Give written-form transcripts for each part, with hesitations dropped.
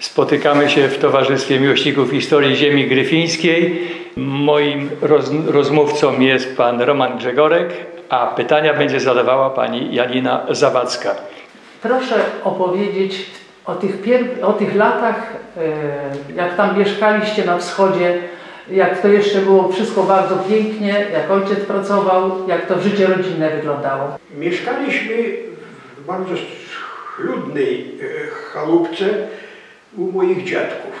Spotykamy się w Towarzystwie Miłośników Historii Ziemi Gryfińskiej. Moim rozmówcą jest pan Roman Grzegorek, a pytania będzie zadawała pani Janina Zawadzka. Proszę opowiedzieć o tych latach, jak tam mieszkaliście na wschodzie, jak to jeszcze było wszystko bardzo pięknie, jak ojciec pracował, jak to życie rodzinne wyglądało. Mieszkaliśmy w bardzo schludnej chałupce u moich dziadków.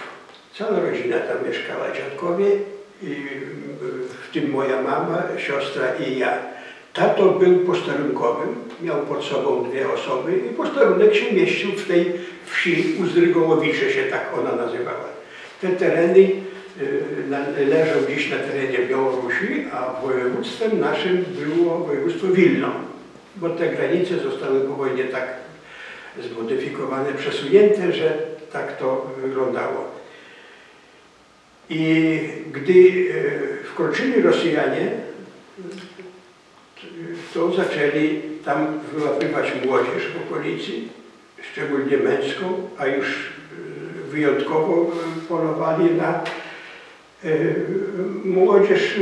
Cała rodzina tam mieszkała, dziadkowie, w tym moja mama, siostra i ja. Tato był posterunkowym, miał pod sobą dwie osoby i posterunek się mieścił w tej wsi Uzdrygołowicze, się tak ona nazywała. Te tereny leżą dziś na terenie Białorusi, a województwem naszym było województwo Wilno, bo te granice zostały po wojnie tak zmodyfikowane, przesunięte, że tak to wyglądało. I gdy wkroczyli Rosjanie, to zaczęli tam wyłapywać młodzież w okolicy, szczególnie męską, a już wyjątkowo polowali na młodzież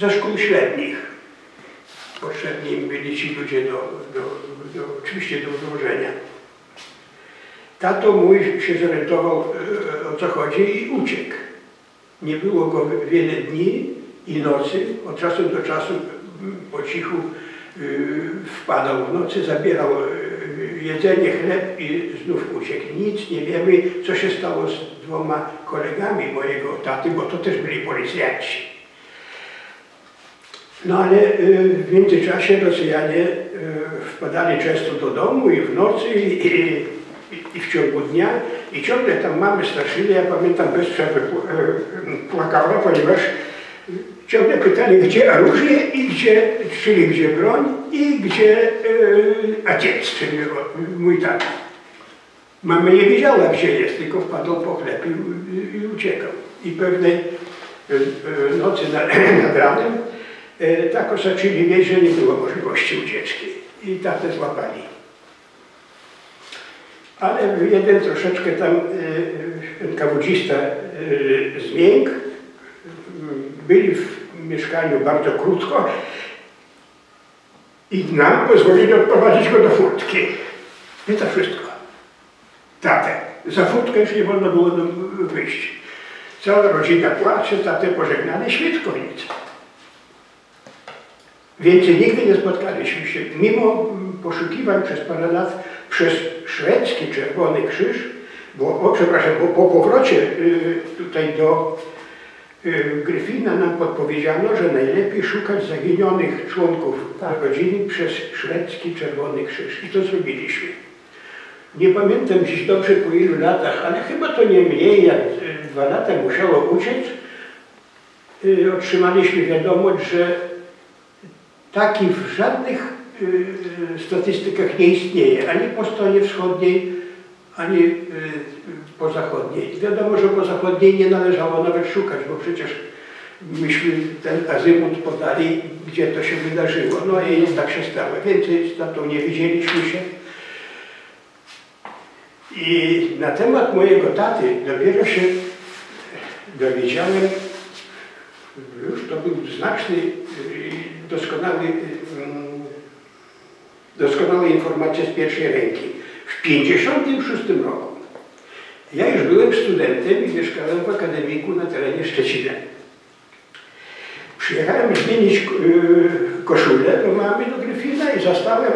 ze szkół średnich. Potrzebni im byli ci ludzie oczywiście do wdrożenia. Tato mój się zorientował, o co chodzi, i uciekł. Nie było go wiele dni i nocy, od czasu do czasu po cichu wpadał w nocy, zabierał jedzenie, chleb i znów uciekł. Nic nie wiemy, co się stało z dwoma kolegami mojego taty, bo to też byli policjanci. No ale w międzyczasie Rosjanie wpadali często do domu i w nocy, i w ciągu dnia, i ciągle tam mamy straszyli. Ja pamiętam, bez przerwy płakała, ponieważ ciągle pytali, gdzie orędzie i gdzie, czyli gdzie broń i gdzie ojciec, czyli mój tata. Mama nie wiedziała, gdzie jest, tylko wpadł po chleb i uciekał. I pewnej nocy nad ranem tak osaczyli wieś, że nie było możliwości ucieczki i tatę złapali. Ale jeden troszeczkę tam NKWDista zmiękł. Byli w mieszkaniu bardzo krótko i nam pozwolili odprowadzić go do furtki. I to wszystko. Tatę. Za furtkę już nie wolno było wyjść. Cała rodzina płacze, tatę pożegnali, świetko nic. Więcej nigdy nie spotkaliśmy się. Mimo poszukiwań przez parę lat przez szwedzki Czerwony Krzyż, bo po powrocie tutaj do Gryfina nam podpowiedziano, że najlepiej szukać zaginionych członków rodziny przez szwedzki Czerwony Krzyż. I to zrobiliśmy. Nie pamiętam dziś dobrze, po ilu latach, ale chyba to nie mniej jak 2 lata musiało uciec. Otrzymaliśmy wiadomość, że taki w żadnych statystykach nie istnieje, ani po stronie wschodniej, ani po zachodniej. Wiadomo, że po zachodniej nie należało nawet szukać, bo przecież myśmy ten azymut podali, gdzie to się wydarzyło. No i tak się stało. Więcej z tatą nie widzieliśmy się. I na temat mojego taty dopiero się dowiedziałem, już to był znaczny, doskonałe informacje z pierwszej ręki. W 1956 roku. Ja już byłem studentem i mieszkałem w akademiku na terenie Szczecina. Przyjechałem zmienić koszulę do mamy, do Gryfina, i zastałem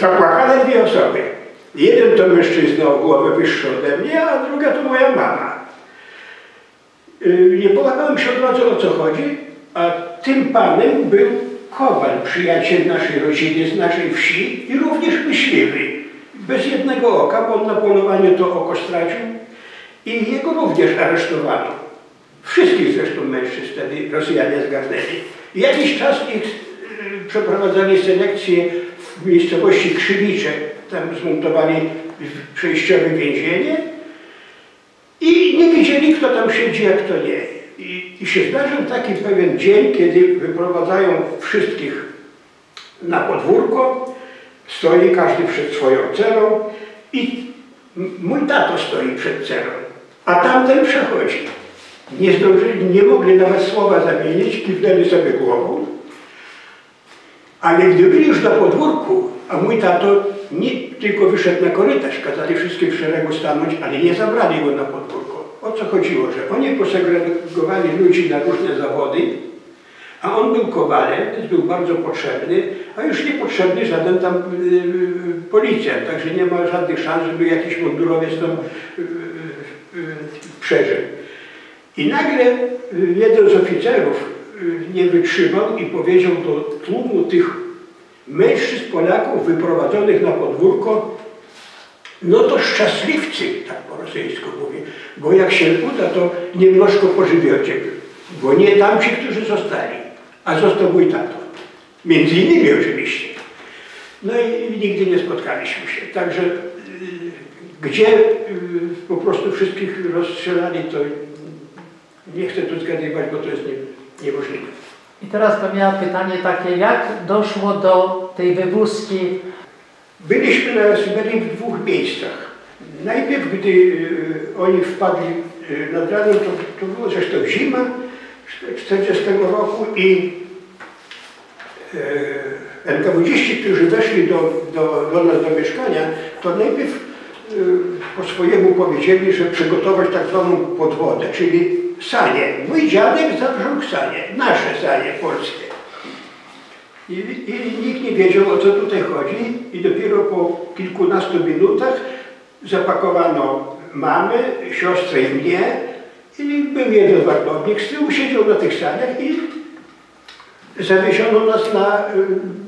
zapłakane dwie osoby. Jeden to mężczyzna o głowę wyższy ode mnie, a druga to moja mama. Nie połapałem się od razu, o co chodzi, a tym panem był Kowal, przyjaciel naszej rodziny, z naszej wsi, i również myśliwy. Bez jednego oka, bo on na polowaniu to oko stracił, i jego również aresztowano. Wszystkich zresztą mężczyzn wtedy Rosjanie zgarnęli. Jakiś czas ich przeprowadzali selekcję w miejscowości Krzywicze. Tam zmontowali przejściowe więzienie i nie wiedzieli, kto tam siedzi, a kto nie. I się zdarzył taki pewien dzień, kiedy wyprowadzają wszystkich na podwórko. Stoi każdy przed swoją celą i Mój tato stoi przed celą, a tamten przechodzi. Nie zdążyli, nie mogli nawet słowa zamienić, kiwnęli sobie głową. Ale gdy byli już na podwórku, a mój tato nie, tylko wyszedł na korytarz, kazali wszystkim w szeregu stanąć, ale nie zabrali go na podwórko. O co chodziło? Że oni posegregowali ludzi na różne zawody, a on był kowalem, więc był bardzo potrzebny, a już niepotrzebny żaden tam policjant, także nie ma żadnych szans, żeby jakiś mundurowiec tam przeżył. I nagle jeden z oficerów nie wytrzymał i powiedział do tłumu tych mężczyzn Polaków wyprowadzonych na podwórko: no to szczęśliwcy, tak po rosyjsku mówię, bo jak się uda, to niemnożko pożywiocie, bo nie tamci, którzy zostali, a został mój tato. Między innymi oczywiście. No i nigdy nie spotkaliśmy się. Także gdzie po prostu wszystkich rozstrzelali, to nie chcę tu zgadywać, bo to jest niemożliwe. I teraz to miała pytanie takie, jak doszło do tej wywózki? Byliśmy na Syberii w dwóch miejscach. Najpierw, gdy oni wpadli nad ranem, to było zresztą zima 40 roku i NKWD-ści, którzy weszli do nas do mieszkania, to najpierw po swojemu powiedzieli, że przygotować tak zwaną podwodę, czyli sanie. Mój dziadek zabrząkł sanie, nasze sanie polskie. I nikt nie wiedział, o co tutaj chodzi, i dopiero po kilkunastu minutach zapakowano mamy, siostrę i mnie, i był jeden wartownik z tyłu, siedział na tych saniach i zawieziono nas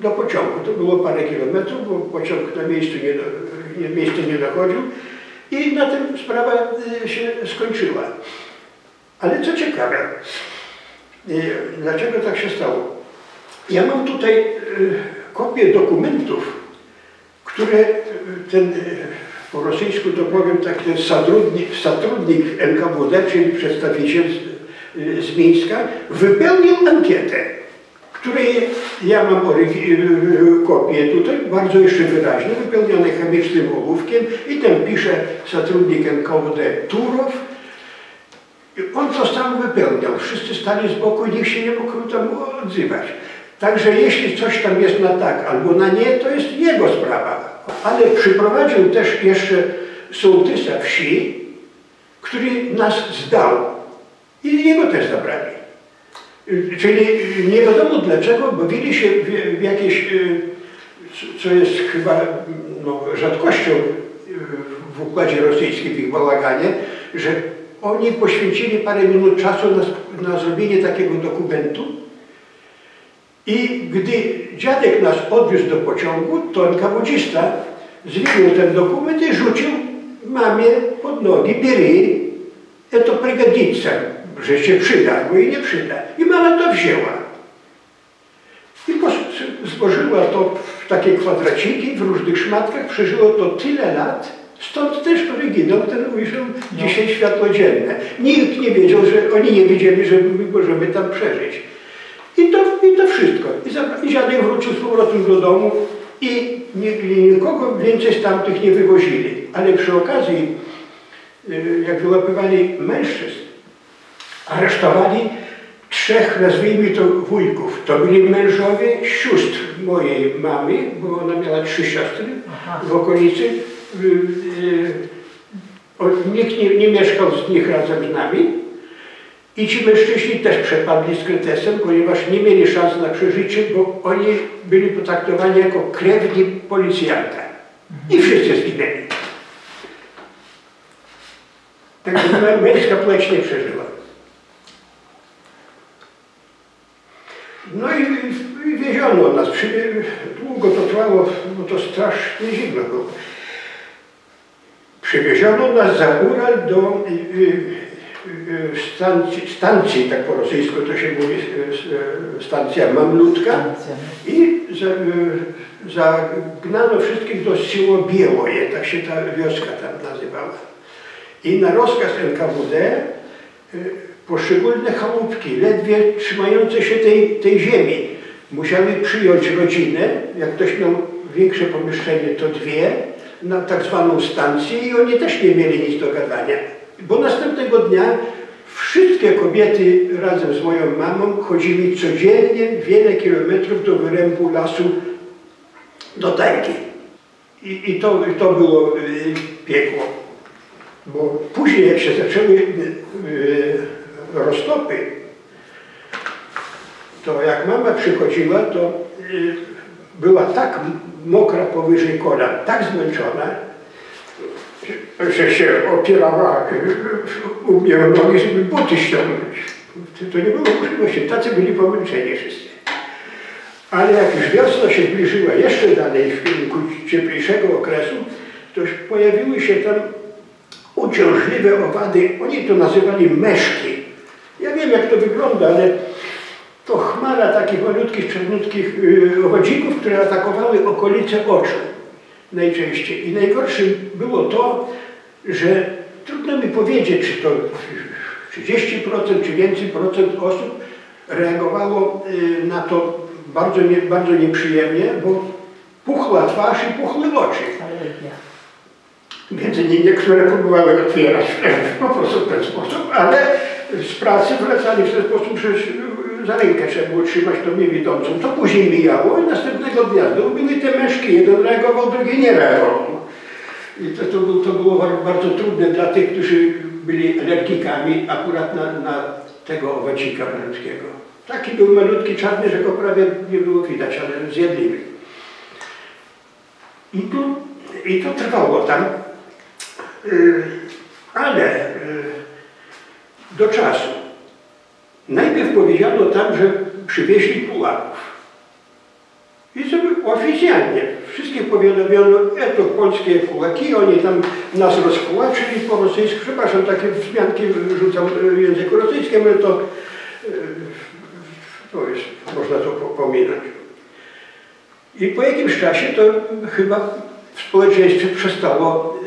do pociągu. To było parę kilometrów, bo pociąg na miejsce nie dochodził, i na tym sprawa się skończyła. Ale co ciekawe, dlaczego tak się stało? Ja mam tutaj kopię dokumentów, które ten, po rosyjsku to powiem tak, ten satrudnik NKWD, czyli przedstawiciel z Mińska, wypełnił ankietę, której ja mam kopię tutaj, bardzo jeszcze wyraźnie, wypełnione chemicznym ołówkiem, i tam pisze satrudnik NKWD Turow. On to sam wypełniał, wszyscy stali z boku i nikt się nie mógł tam odzywać. Także jeśli coś tam jest na tak albo na nie, to jest jego sprawa. Ale przyprowadził też jeszcze sołtysa wsi, który nas zdał, i jego też zabrali. Czyli nie wiadomo dlaczego, bawili się w jakieś, co jest chyba no, rzadkością w układzie rosyjskim, w ich bałaganie, że oni poświęcili parę minut czasu na zrobienie takiego dokumentu, i gdy dziadek nas odwiózł do pociągu, to NKWD-sta zwinął ten dokument i rzucił mamie pod nogi: biery, to prygadnica, że się przyda, bo jej nie przyda. I mama to wzięła. I złożyła to w takie kwadraciki, w różnych szmatkach, przeżyło to tyle lat. Stąd też oryginał ten ujrzał dzisiaj światło dzienne. Nikt nie wiedział, że oni nie wiedzieli, że my możemy tam przeżyć. I to wszystko. I dziadek wrócił z powrotem do domu i nikogo więcej z tamtych nie wywozili. Ale przy okazji, jak wyłapywali mężczyzn, aresztowali trzech, nazwijmy to, wujków. To byli mężowie sióstr mojej mamy, bo ona miała trzy siostry w okolicy. Nikt nie mieszkał z nich razem z nami, i ci mężczyźni też przepadli z kretesem, ponieważ nie mieli szans na przeżycie, bo oni byli potraktowani jako krewni policjanta i wszyscy zginęli. Także męska płeć nie przeżyła. No i wieziono nas, długo to trwało, bo to strasznie zimno było. Przywieziono nas za Ural do stacji, tak po rosyjsku to się mówi, stacja Mamlutka, i zagnano wszystkich do Siłobiełoje, tak się ta wioska tam nazywała. I na rozkaz NKWD poszczególne chałupki, ledwie trzymające się tej ziemi, musiały przyjąć rodzinę. Jak ktoś miał większe pomieszczenie, to dwie, na tak zwaną stancję i oni też nie mieli nic do gadania. Bo następnego dnia wszystkie kobiety razem z moją mamą chodzili codziennie wiele kilometrów do wyrębu lasu do Tajki. I to było piekło. Bo później jak się zaczęły roztopy, to jak mama przychodziła, to była tak mokra powyżej kolan, tak zmęczona, że się opierała u mnie o nogi, żeby buty ściągnąć. To nie było możliwości, tacy byli pomęczeni wszyscy. Ale jak już wiosna się zbliżyła jeszcze dalej, w kierunku cieplejszego okresu, to pojawiły się tam uciążliwe owady, oni to nazywali meszki. Ja wiem, jak to wygląda, ale to chmara takich malutkich, czernutkich owadzików, które atakowały okolice oczu najczęściej. I najgorsze było to, że trudno mi powiedzieć, czy to 30% czy więcej procent osób reagowało na to bardzo nieprzyjemnie, bo puchła twarz i puchły oczy. Więc niektóre próbowały otwierać po prostu w ten sposób, ale z pracy wracali w ten sposób, że za rękę trzeba było trzymać tą niewidzącą. To później mijało i następnego dnia były te meszki. Jeden reagował, drugi nie reagował. I to było bardzo trudne dla tych, którzy byli alergikami akurat na tego owadzika wręckiego. Taki był malutki, czarny, że go prawie nie było widać, ale zjadliwy. I to trwało tam, ale do czasu. Najpierw powiedziano tam, że przywieźli Polaków. I sobie oficjalnie wszystkich powiadomiono, to polskie Polaki, oni tam nas rozkołaczyli po rosyjsku. Przepraszam, takie wzmianki rzucam w języku rosyjskim, ale to jest, można to pominąć. I po jakimś czasie to chyba w społeczeństwie przestało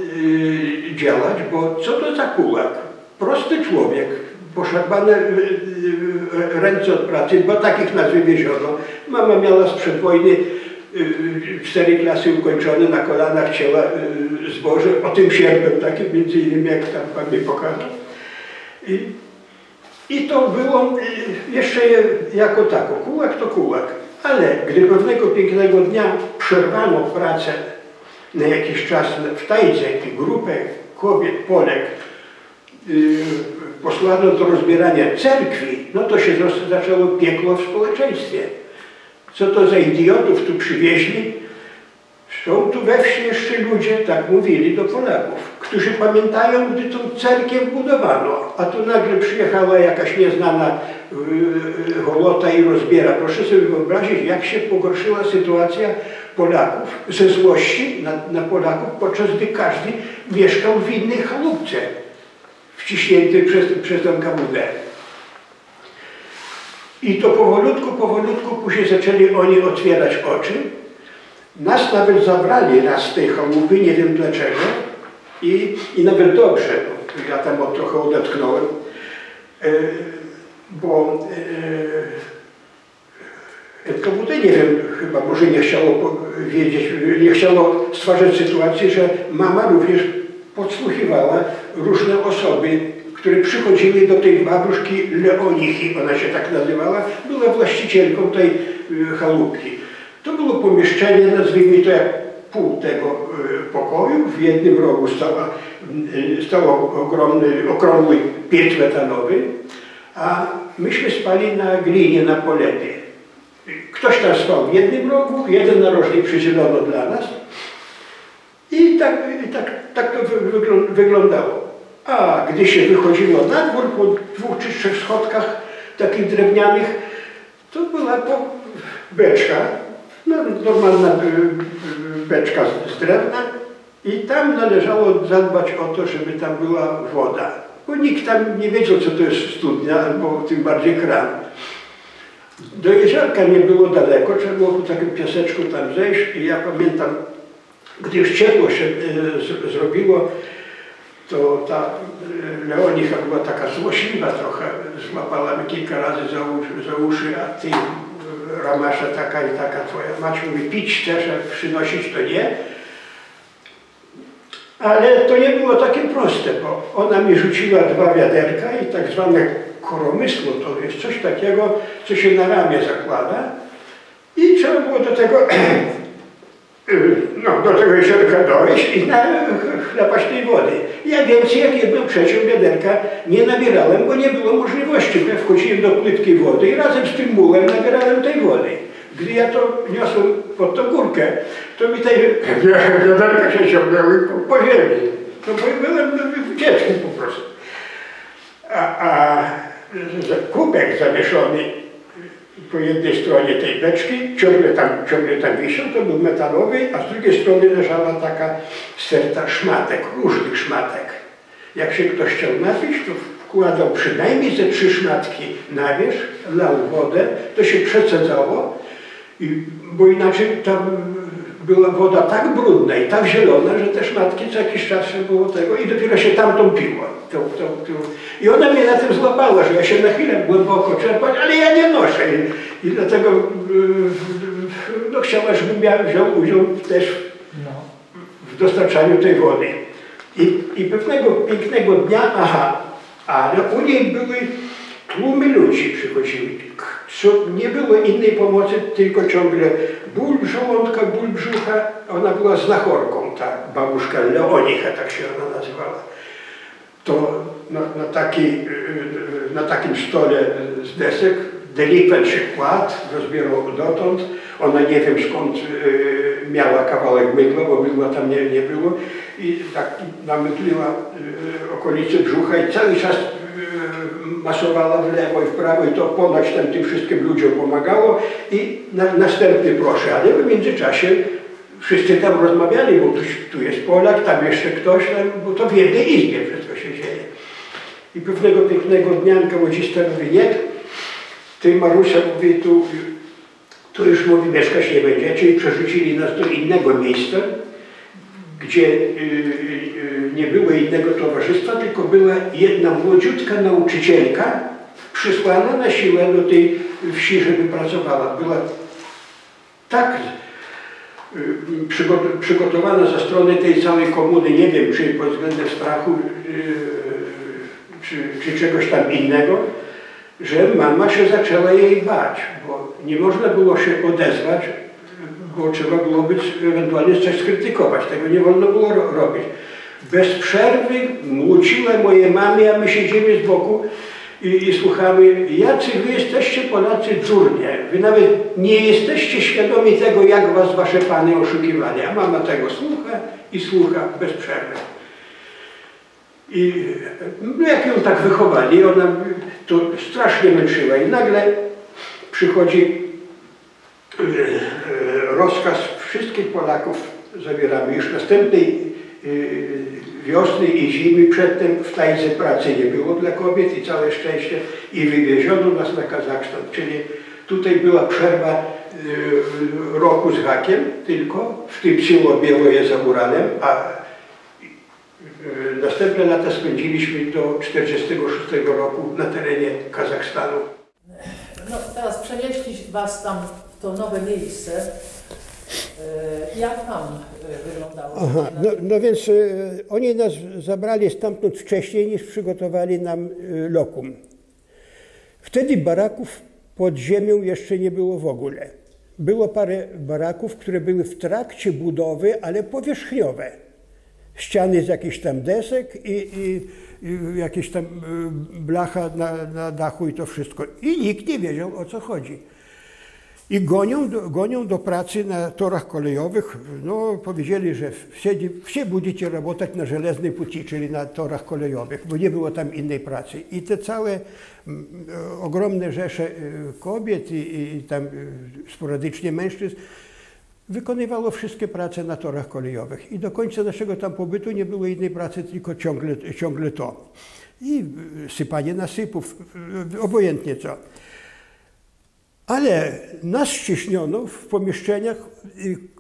działać, bo co to za Polak? Prosty człowiek. Poszarpane ręce od pracy, bo takich nas wywieziono. Mama miała sprzed wojny 4 klasy ukończone, na kolanach cięła zboże, o tym sierpem takim między innymi, jak tam pan mi pokazał. I to było jeszcze jako tako, kułak to kułak. Ale gdy pewnego pięknego dnia przerwano pracę na jakiś czas w Tajdze, grupę kobiet, Polek, posłano do rozbierania cerkwi, no to się zaczęło piekło w społeczeństwie. Co to za idiotów tu przywieźli? Są tu we wsi jeszcze ludzie, tak mówili do Polaków, którzy pamiętają, gdy tą cerkiew budowano, a tu nagle przyjechała jakaś nieznana hołota i rozbiera. Proszę sobie wyobrazić, jak się pogorszyła sytuacja Polaków ze złości na Polaków, podczas gdy każdy mieszkał w innej chałupce, wciśnięty przez NKWD. I to powolutku później zaczęli oni otwierać oczy. Nas nawet zabrali raz z tej chałupy, nie wiem dlaczego. I nawet dobrze, bo ja tam trochę odetchnąłem, bo NKWD, nie wiem, chyba może nie chciało wiedzieć, nie chciało stwarzać sytuacji, że mama również podsłuchiwała różne osoby, które przychodziły do tej babuszki Leonichi, ona się tak nazywała, była właścicielką tej chałupki. To było pomieszczenie, nazwijmy to jak pół tego pokoju, w jednym rogu stał okrągły piec metalowy, a myśmy spali na glinie, na polenie. Ktoś tam spał w jednym rogu, jeden narożnik przydzielono dla nas. I tak to wyglądało. A gdy się wychodziło na dwór po 2 czy 3 schodkach takich drewnianych, to była to beczka, normalna beczka z drewna i tam należało zadbać o to, żeby tam była woda. Bo nikt tam nie wiedział, co to jest studnia, albo tym bardziej kran. Do jeziorka nie było daleko, trzeba było po takim piaseczku tam zejść i ja pamiętam, gdy już ciepło się zrobiło, to ta Leonicha była taka złośliwa trochę, złapała mnie kilka razy za uszy, a ty ramasza taka i taka twoja mać, mówi pić chcesz, a przynosić to nie. Ale to nie było takie proste, bo ona mi rzuciła dwa wiaderka i tak zwane koromysło, to jest coś takiego, co się na ramię zakłada i trzeba było do tego, no, do tego jeziorka dojść i nachlepać tej wody. Ja więc jak jedną trzecią wiaderka nie nabierałem, bo nie było możliwości. Ja wchodziłem do płytkiej wody i razem z tym mułem nabierałem tej wody. Gdy ja to niosłem pod tą górkę, to mi te wiaderka się ciągnęły po ziemi. No bo byłem dzieckiem po prostu. A kubek zawieszony po jednej stronie tej beczki, ciągle tam wisiał, to był metalowy, a z drugiej strony leżała taka sterta szmatek, różnych szmatek. Jak się ktoś chciał napić, to wkładał przynajmniej ze 3 szmatki na wierzch, lał wodę, to się przesadzało, bo inaczej tam była woda tak brudna i tak zielona, że te szmatki co jakiś czas się było tego i dopiero się tam tąpiło. I ona mnie na tym złapała, że ja się na chwilę głęboko czerpać, ale ja nie noszę. I dlatego no, chciała, żebym ja wziął udział też w dostarczaniu tej wody. I pewnego pięknego dnia, no, u niej były tłumy ludzi przychodzili. Nie było innej pomocy, tylko ciągle ból żołądka, ból brzucha. Ona była znachorką, ta babuszka Leonicha, tak się ona nazywała. To na takim stole z desek delikwent się kładł, rozbierał dotąd. Ona nie wiem skąd miała kawałek mydła, bo mydła tam nie było. I tak namydliła okolice brzucha i cały czas masowała w lewo i w prawo i to ponoć tam tym wszystkim ludziom pomagało. I następny proszę, ale w międzyczasie wszyscy tam rozmawiali, bo tu jest Polak, tam jeszcze ktoś, bo to w jednej izbie wszystko się dzieje. I pewnego pięknego dnia NKWD mówi, nie, ty Marusia mówi, tu już mówi, mieszkać nie będziecie i przerzucili nas do innego miejsca, gdzie nie było innego towarzystwa, tylko była jedna młodziutka nauczycielka przysłana na siłę do tej wsi, żeby pracowała. Była tak przygotowana ze strony tej całej komuny, nie wiem, czy pod względem strachu, czy czegoś tam innego, że mama się zaczęła jej bać, bo nie można było się odezwać, bo trzeba było być, ewentualnie coś skrytykować, tego nie wolno było robić. Bez przerwy młóciła moje mamy, a my siedzimy z boku i słuchamy, jacy wy jesteście Polacy durnie, wy nawet nie jesteście świadomi tego, jak was wasze pany oszukiwali. A mama tego słucha i słucha bez przerwy. I jak ją tak wychowali, ona to strasznie męczyła i nagle przychodzi rozkaz wszystkich Polaków, zabieramy już następnej wiosny i zimy, przedtem w Tajdze pracy nie było dla kobiet i całe szczęście i wywieziono nas na Kazachstan, czyli tutaj była przerwa roku z hakiem tylko, w tym Siłobiełoje za Uralem, a następne lata spędziliśmy do 1946 roku na terenie Kazachstanu. No teraz przenieśliśmy was tam w to nowe miejsce. Jak tam wyglądało? Aha, no więc oni nas zabrali stamtąd wcześniej niż przygotowali nam lokum. Wtedy baraków pod ziemią jeszcze nie było w ogóle. Było parę baraków, które były w trakcie budowy, ale powierzchniowe. Ściany z jakichś tam desek i jakieś tam blacha na dachu i to wszystko. I nikt nie wiedział, o co chodzi. I gonią do pracy na torach kolejowych. No, powiedzieli, że wszyscy będziecie работать na żelaznej puci, czyli na torach kolejowych, bo nie było tam innej pracy. I te całe ogromne rzesze kobiet i tam sporadycznie mężczyzn wykonywało wszystkie prace na torach kolejowych. I do końca naszego tam pobytu nie było innej pracy, tylko ciągle to. I sypanie nasypów, obojętnie co. Ale nas ściśniono w pomieszczeniach,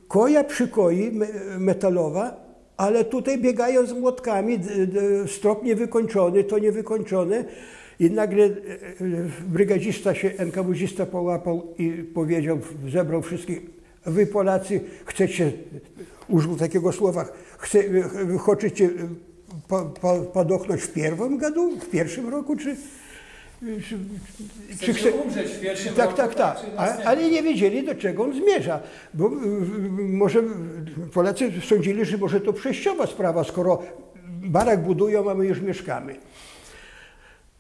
koja przy koi metalowa, ale tutaj biegają z młotkami, strop niewykończony, to niewykończone. I nagle brygadzista się, NKWD-zista połapał i powiedział, zebrał wszystkich, Wy Polacy chcecie, użył takiego słowa, chcecie podochnąć w pierwszym godu, w pierwszym roku, czy chcecie umrzeć w pierwszym roku? Tak. Ale nie wiedzieli, do czego on zmierza, bo może Polacy sądzili, że może to przejściowa sprawa, skoro barak budują, a my już mieszkamy.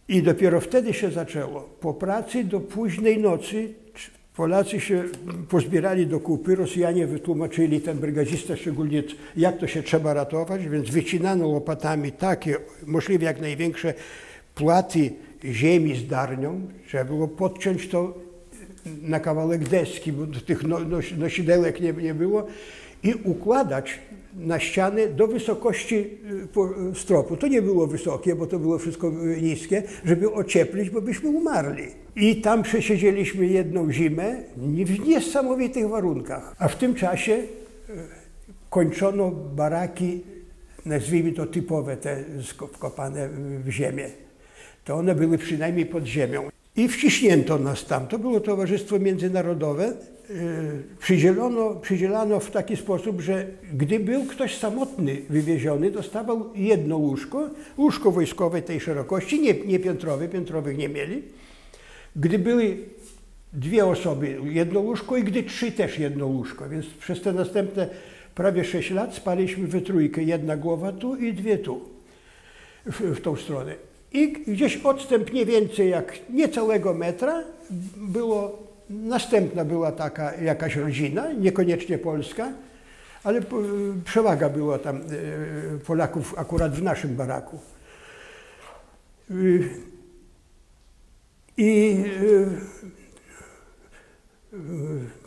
I dopiero wtedy się zaczęło. Po pracy do późnej nocy Polacy się pozbierali do kupy, Rosjanie wytłumaczyli, ten brygadzista szczególnie, jak to się trzeba ratować, więc wycinano łopatami takie, możliwie jak największe płaty ziemi z darnią. Trzeba było podciąć to na kawałek deski, bo tych nosidełek nie było, i układać na ściany do wysokości stropu. To nie było wysokie, bo to było wszystko niskie, żeby ocieplić, bo byśmy umarli. I tam przesiedzieliśmy jedną zimę w niesamowitych warunkach. A w tym czasie kończono baraki, nazwijmy to typowe, te wkopane w ziemię. To one były przynajmniej pod ziemią. I wciśnięto nas tam. To było Towarzystwo Międzynarodowe. Przydzielano w taki sposób, że gdy był ktoś samotny wywieziony, dostawał jedno łóżko wojskowe tej szerokości, nie piętrowe, piętrowych nie mieli. Gdy były dwie osoby, jedno łóżko, i gdy trzy, też jedno łóżko. Więc przez te następne prawie 6 lat spaliśmy we trójkę. Jedna głowa tu i dwie tu, w tą stronę. I gdzieś odstęp nie więcej jak niecałego metra było. Następna była taka jakaś rodzina, niekoniecznie polska, ale przewaga była tam Polaków akurat w naszym baraku. I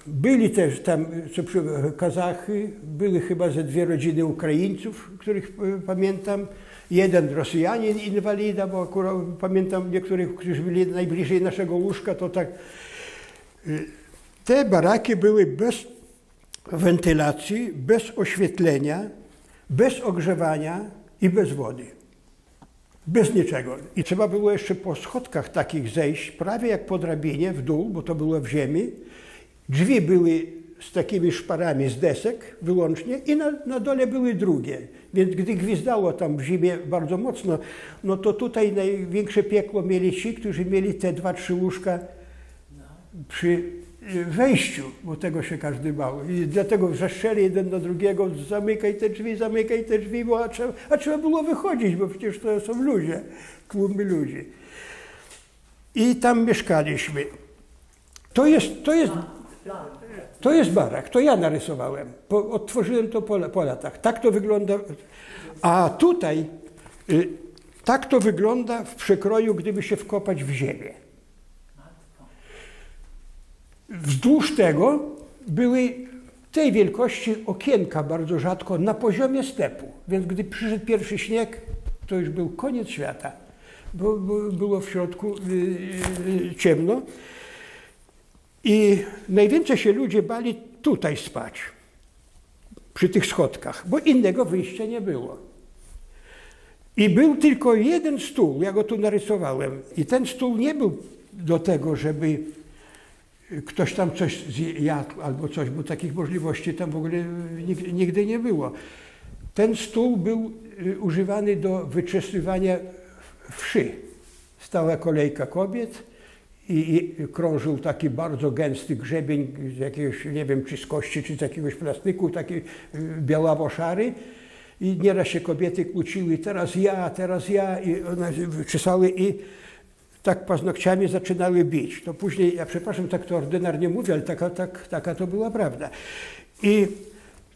byli też tam Kazachy, były chyba ze dwie rodziny Ukraińców, których pamiętam. Jeden Rosjanin inwalida, bo akurat pamiętam niektórych, którzy byli najbliżej naszego łóżka, to tak. Te baraki były bez wentylacji, bez oświetlenia, bez ogrzewania i bez wody. Bez niczego. I trzeba było jeszcze po schodkach takich zejść, prawie jak po drabinie w dół, bo to było w ziemi. Drzwi były z takimi szparami z desek wyłącznie i na dole były drugie. Więc gdy gwizdało tam w zimie bardzo mocno, no to tutaj największe piekło mieli ci, którzy mieli te 2-3 łóżka przy wejściu, bo tego się każdy bał. I dlatego wrzeszczeli jeden do drugiego: zamykaj te drzwi, bo a trzeba było wychodzić, bo przecież to są ludzie, tłumy ludzi. I tam mieszkaliśmy. To jest barak, to ja narysowałem. Odtworzyłem to po latach. Tak to wygląda. A tutaj tak to wygląda w przekroju, gdyby się wkopać w ziemię. Wzdłuż tego były tej wielkości okienka, bardzo rzadko, na poziomie stepu. Więc gdy przyszedł pierwszy śnieg, to już był koniec świata, bo było w środku ciemno. I najwięcej się ludzie bali tutaj spać, przy tych schodkach, bo innego wyjścia nie było. I był tylko jeden stół, ja go tu narysowałem. I ten stół nie był do tego, żeby ktoś tam coś zjadł albo coś, bo takich możliwości tam w ogóle nigdy nie było. Ten stół był używany do wyczesywania wszy. Stała kolejka kobiet i krążył taki bardzo gęsty grzebień z jakiegoś, nie wiem, czy z kości, czy z jakiegoś plastiku, taki białawo-szary. I nieraz się kobiety kłóciły: teraz ja, i one czesały i tak paznokciami zaczynały bić. To później, ja przepraszam, tak to ordynarnie mówię, ale taka to była prawda. I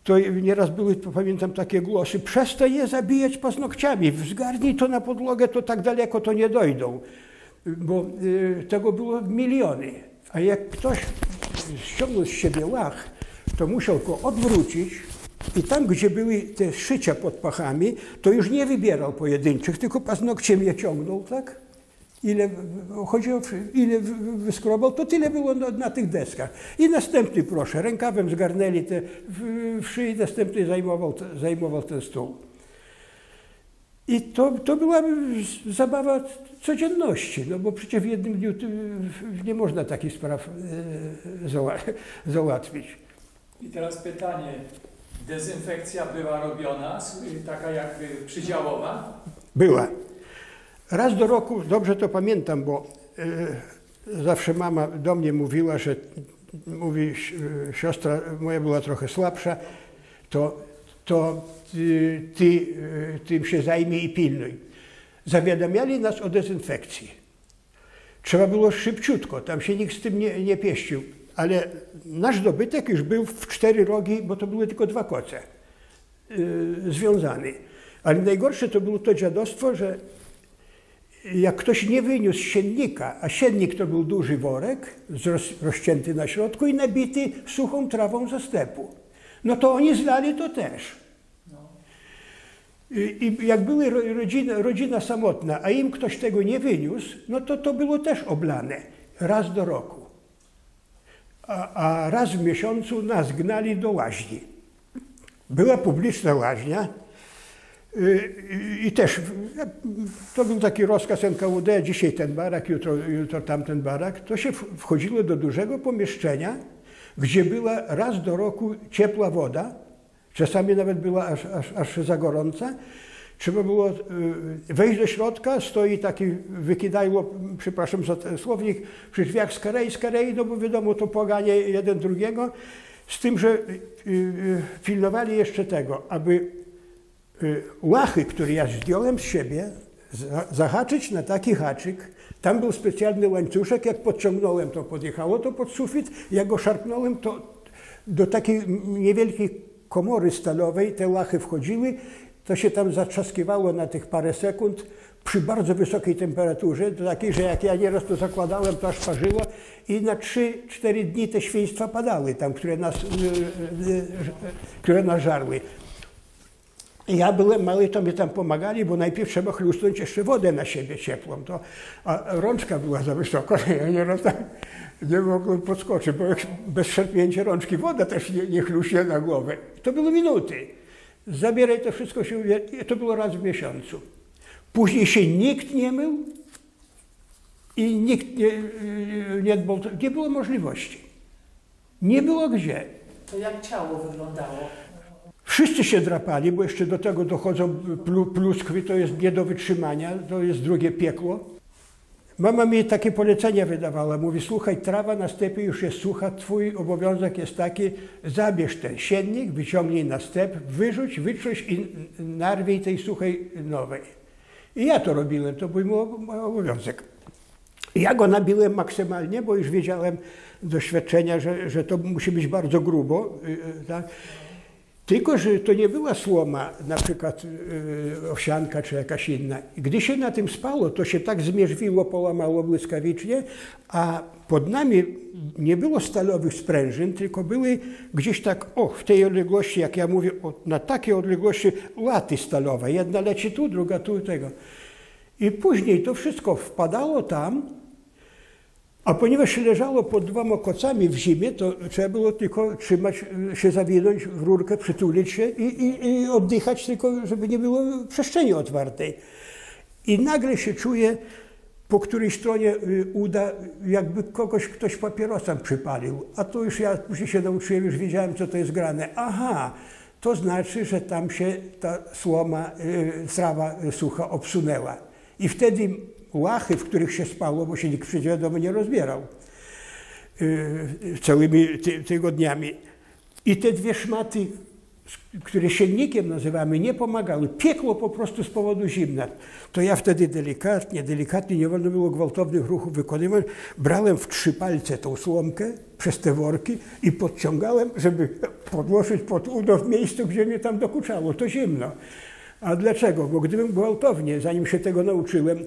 to nieraz były, pamiętam, takie głosy: przestań je zabijać paznokciami, zgarnij to na podłogę, to tak daleko to nie dojdą. Bo tego było miliony. A jak ktoś ściągnął z siebie łach, to musiał go odwrócić. I tam, gdzie były te szycia pod pachami, to już nie wybierał pojedynczych, tylko paznokciem je ciągnął, tak? Ile wyskrobał, to tyle było na tych deskach. I następny, proszę, rękawem zgarnęli te wszy i następny zajmował ten stół. I to była zabawa codzienności, no bo przecież w jednym dniu nie można takich spraw załatwić. I teraz pytanie, dezynfekcja była robiona, taka jak przydziałowa? Była. Raz do roku, dobrze to pamiętam, bo zawsze mama do mnie mówiła, że mówi, siostra moja była trochę słabsza, to ty tym się zajmij i pilnuj. Zawiadamiali nas o dezynfekcji. Trzeba było szybciutko, tam się nikt z tym nie pieścił, ale nasz dobytek już był w 4 rogi, bo to były tylko 2 koce związane. Ale najgorsze to było to dziadostwo, że jak ktoś nie wyniósł siennika, a siennik to był duży worek, rozcięty na środku i nabity suchą trawą ze stepu, no to oni znali to też. I jak była rodzina samotna, a im ktoś tego nie wyniósł, no to było też oblane raz do roku. A raz w miesiącu nas gnali do łaźni. Była publiczna łaźnia. I też to był taki rozkaz NKWD, dzisiaj ten barak, jutro tamten barak. To się wchodziło do dużego pomieszczenia, gdzie była raz do roku ciepła woda, czasami nawet była aż za gorąca. Trzeba było wejść do środka, stoi taki, wykidajło, przepraszam za ten słownik, przy drzwiach z Karei, no bo wiadomo, to poganie jeden drugiego, z tym, że pilnowali jeszcze tego, aby łachy, które ja zdjąłem z siebie, zahaczyć na taki haczyk. Tam był specjalny łańcuszek, jak podciągnąłem, to podjechało to pod sufit, jak go szarpnąłem, to do takiej niewielkiej komory stalowej te łachy wchodziły, to się tam zatrzaskiwało na tych parę sekund przy bardzo wysokiej temperaturze, do takiej, że jak ja nieraz to zakładałem, to aż parzyło i na 3-4 dni te świństwa padały tam, które nas żarły. Ja byłem mały, to mi tam pomagali, bo najpierw trzeba chlusnąć jeszcze wodę na siebie ciepłą. A rączka była za wysoko, ja nieraz tam nie mogłem podskoczyć, bo bez szarpnięcia rączki woda też nie chluśnie na głowę. To były minuty. Zabieraj to wszystko, to było raz w miesiącu. Później się nikt nie mył i nikt nie dbał. Nie było możliwości. Nie było gdzie. To jak ciało wyglądało? Wszyscy się drapali, bo jeszcze do tego dochodzą pluskwy, to jest nie do wytrzymania, to jest drugie piekło. Mama mi takie polecenia wydawała, mówi, słuchaj, trawa na stepie już jest sucha, twój obowiązek jest taki, zabierz ten siennik, wyciągnij na step, wyrzuć, wytrzuć i narwij tej suchej nowej. I ja to robiłem, to był mój obowiązek. Ja go nabiłem maksymalnie, bo już wiedziałem z doświadczenia, że to musi być bardzo grubo, tak? Tylko że to nie była słoma, na przykład owsianka czy jakaś inna. Gdy się na tym spało, to się tak zmierzwiło, połamało błyskawicznie, a pod nami nie było stalowych sprężyn, tylko były gdzieś tak, w tej odległości, jak ja mówię, na takiej odległości łaty stalowe. Jedna leci tu, druga tu, tego. I później to wszystko wpadało tam, a ponieważ leżało pod 2 kocami w zimie, to trzeba było tylko trzymać, się zawinąć w rurkę, przytulić się i oddychać tylko, żeby nie było przestrzeni otwartej. I nagle się czuje, po której stronie uda, jakby ktoś papierosem przypalił. A to już ja później się nauczyłem, już wiedziałem, co to jest grane. Aha, to znaczy, że tam się ta trawa sucha obsunęła. I wtedy łachy, w których się spało, bo się nikt przyjdzie do mnie nie rozbierał całymi tygodniami. I te 2 szmaty, które siennikiem nazywamy, nie pomagały. Piekło po prostu z powodu zimna. To ja wtedy delikatnie, nie wolno było gwałtownych ruchów wykonywać, brałem w 3 palce tą słomkę przez te worki i podciągałem, żeby podłożyć pod udo w miejscu, gdzie mnie tam dokuczało. To zimno. A dlaczego? Bo gdybym gwałtownie, zanim się tego nauczyłem,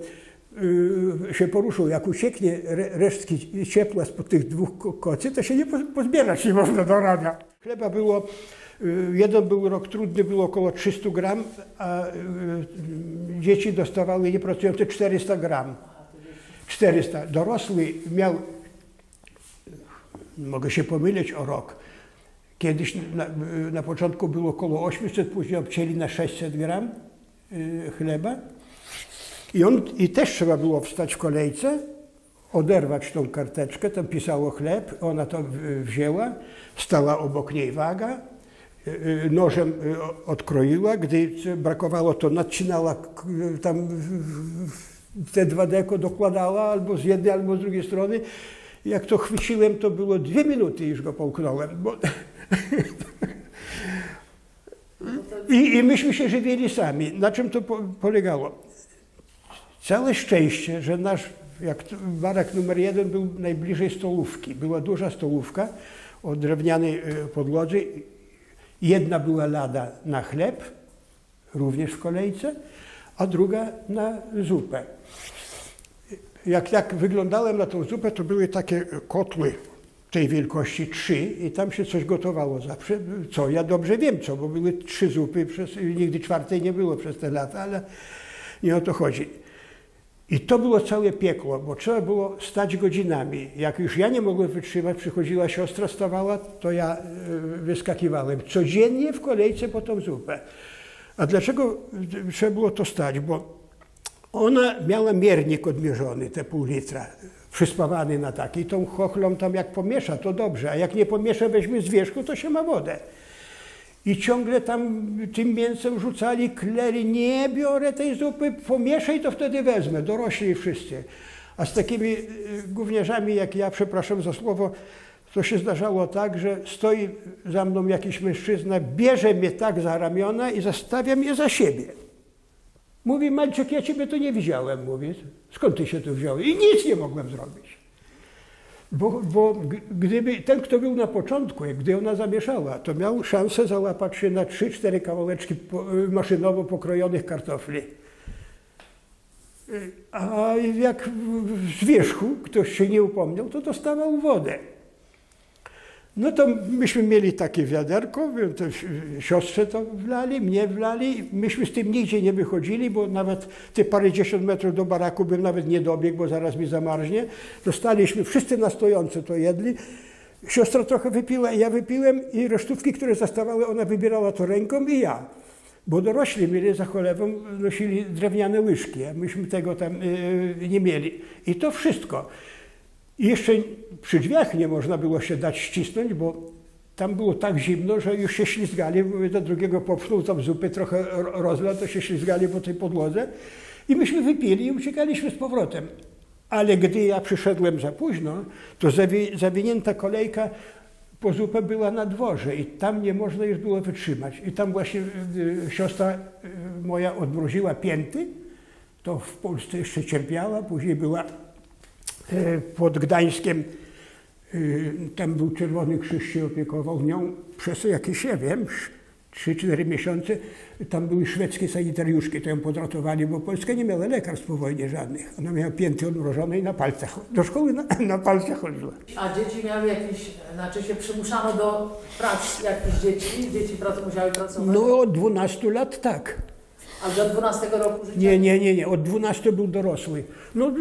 się poruszył, jak ucieknie resztki ciepła spod tych 2 kocy, to się nie pozbierać nie można do rana. Chleba było, jeden był rok trudny, było około 300 gram, a dzieci dostawały niepracujące 400 gram. 400. Dorosły miał, mogę się pomylić o rok, kiedyś na początku było około 800, później obcięli na 600 gram chleba. I też trzeba było wstać w kolejce, oderwać tą karteczkę, tam pisało chleb, ona to wzięła, stała obok niej waga, nożem odkroiła, gdy brakowało, to nacinała tam te dwa deko, dokładała albo z jednej, albo z drugiej strony. Jak to chwyciłem, to było 2 minuty, już go połknąłem. Bo... I myśmy się żywili sami. Na czym to polegało? Całe szczęście, że nasz barak numer 1 był najbliżej stołówki. Była duża stołówka o drewnianej podłodze. Jedna była lada na chleb, również w kolejce, a druga na zupę. Jak wyglądałem na tą zupę, to były takie kotły tej wielkości 3 i tam się coś gotowało zawsze. Co? Ja dobrze wiem co, bo były 3 zupy, nigdy 4 nie było przez te lata, ale nie o to chodzi. I to było całe piekło, bo trzeba było stać godzinami. Jak już ja nie mogłem wytrzymać, przychodziła siostra, stawała, to ja wyskakiwałem codziennie w kolejce po tą zupę. A dlaczego trzeba było to stać? Bo ona miała miernik odmierzony, te pół litra, przyspawany na taki. Tą chochlą tam jak pomiesza, to dobrze, a jak nie pomiesza, weźmie z wierzchu, to się ma wodę. I ciągle tam tym mięsem rzucali, kleli, nie biorę tej zupy, pomieszaj, to wtedy wezmę, dorośli wszyscy. A z takimi gówniarzami jak ja, przepraszam za słowo, to się zdarzało tak, że stoi za mną jakiś mężczyzna, bierze mnie tak za ramiona i zastawia mnie za siebie. Mówi, malczyk, ja ciebie tu nie widziałem, mówi, skąd ty się tu wziąłeś? I nic nie mogłem zrobić. Bo gdyby ten, kto był na początku, gdy ona zamieszała, to miał szansę załapać się na 3-4 kawałeczki maszynowo pokrojonych kartofli. A jak z wierzchu ktoś się nie upomniał, to dostawał wodę. No to myśmy mieli takie wiaderko, siostrze to wlali, mnie wlali, myśmy z tym nigdzie nie wychodzili, bo nawet te parędziesiąt metrów do baraku bym nawet nie dobiegł, bo zaraz mi zamarznie. Dostaliśmy, wszyscy na stojąco to jedli, siostra trochę wypiła, ja wypiłem i resztówki, które zostawały, ona wybierała to ręką i ja. Bo dorośli mieli za cholewą, nosili drewniane łyżki, a myśmy tego tam nie mieli. I to wszystko. I jeszcze przy drzwiach nie można było się dać ścisnąć, bo tam było tak zimno, że już się ślizgali, do drugiego popchnął, tam zupy trochę rozlał, to się ślizgali po tej podłodze i myśmy wypili i uciekaliśmy z powrotem. Ale gdy ja przyszedłem za późno, to zawinięta kolejka po zupę była na dworze i tam nie można już było wytrzymać. I tam właśnie siostra moja odmroziła pięty, to w Polsce jeszcze cierpiała, później była... Pod Gdańskiem, tam był Czerwony Krzyż, się opiekował nią przez jakieś, ja wiem, 3-4 miesiące. Tam były szwedzkie sanitariuszki, to ją podratowali, bo Polska nie miała lekarstw po wojnie żadnych. Ona miała pięty odmrożone i na palcach, do szkoły na palcach chodziła. A dzieci miały jakieś, znaczy się przymuszano do pracy jakichś dzieci? Dzieci musiały pracować? No od 12 lat tak. A do 12 roku życia? Nie. Od 12 był dorosły.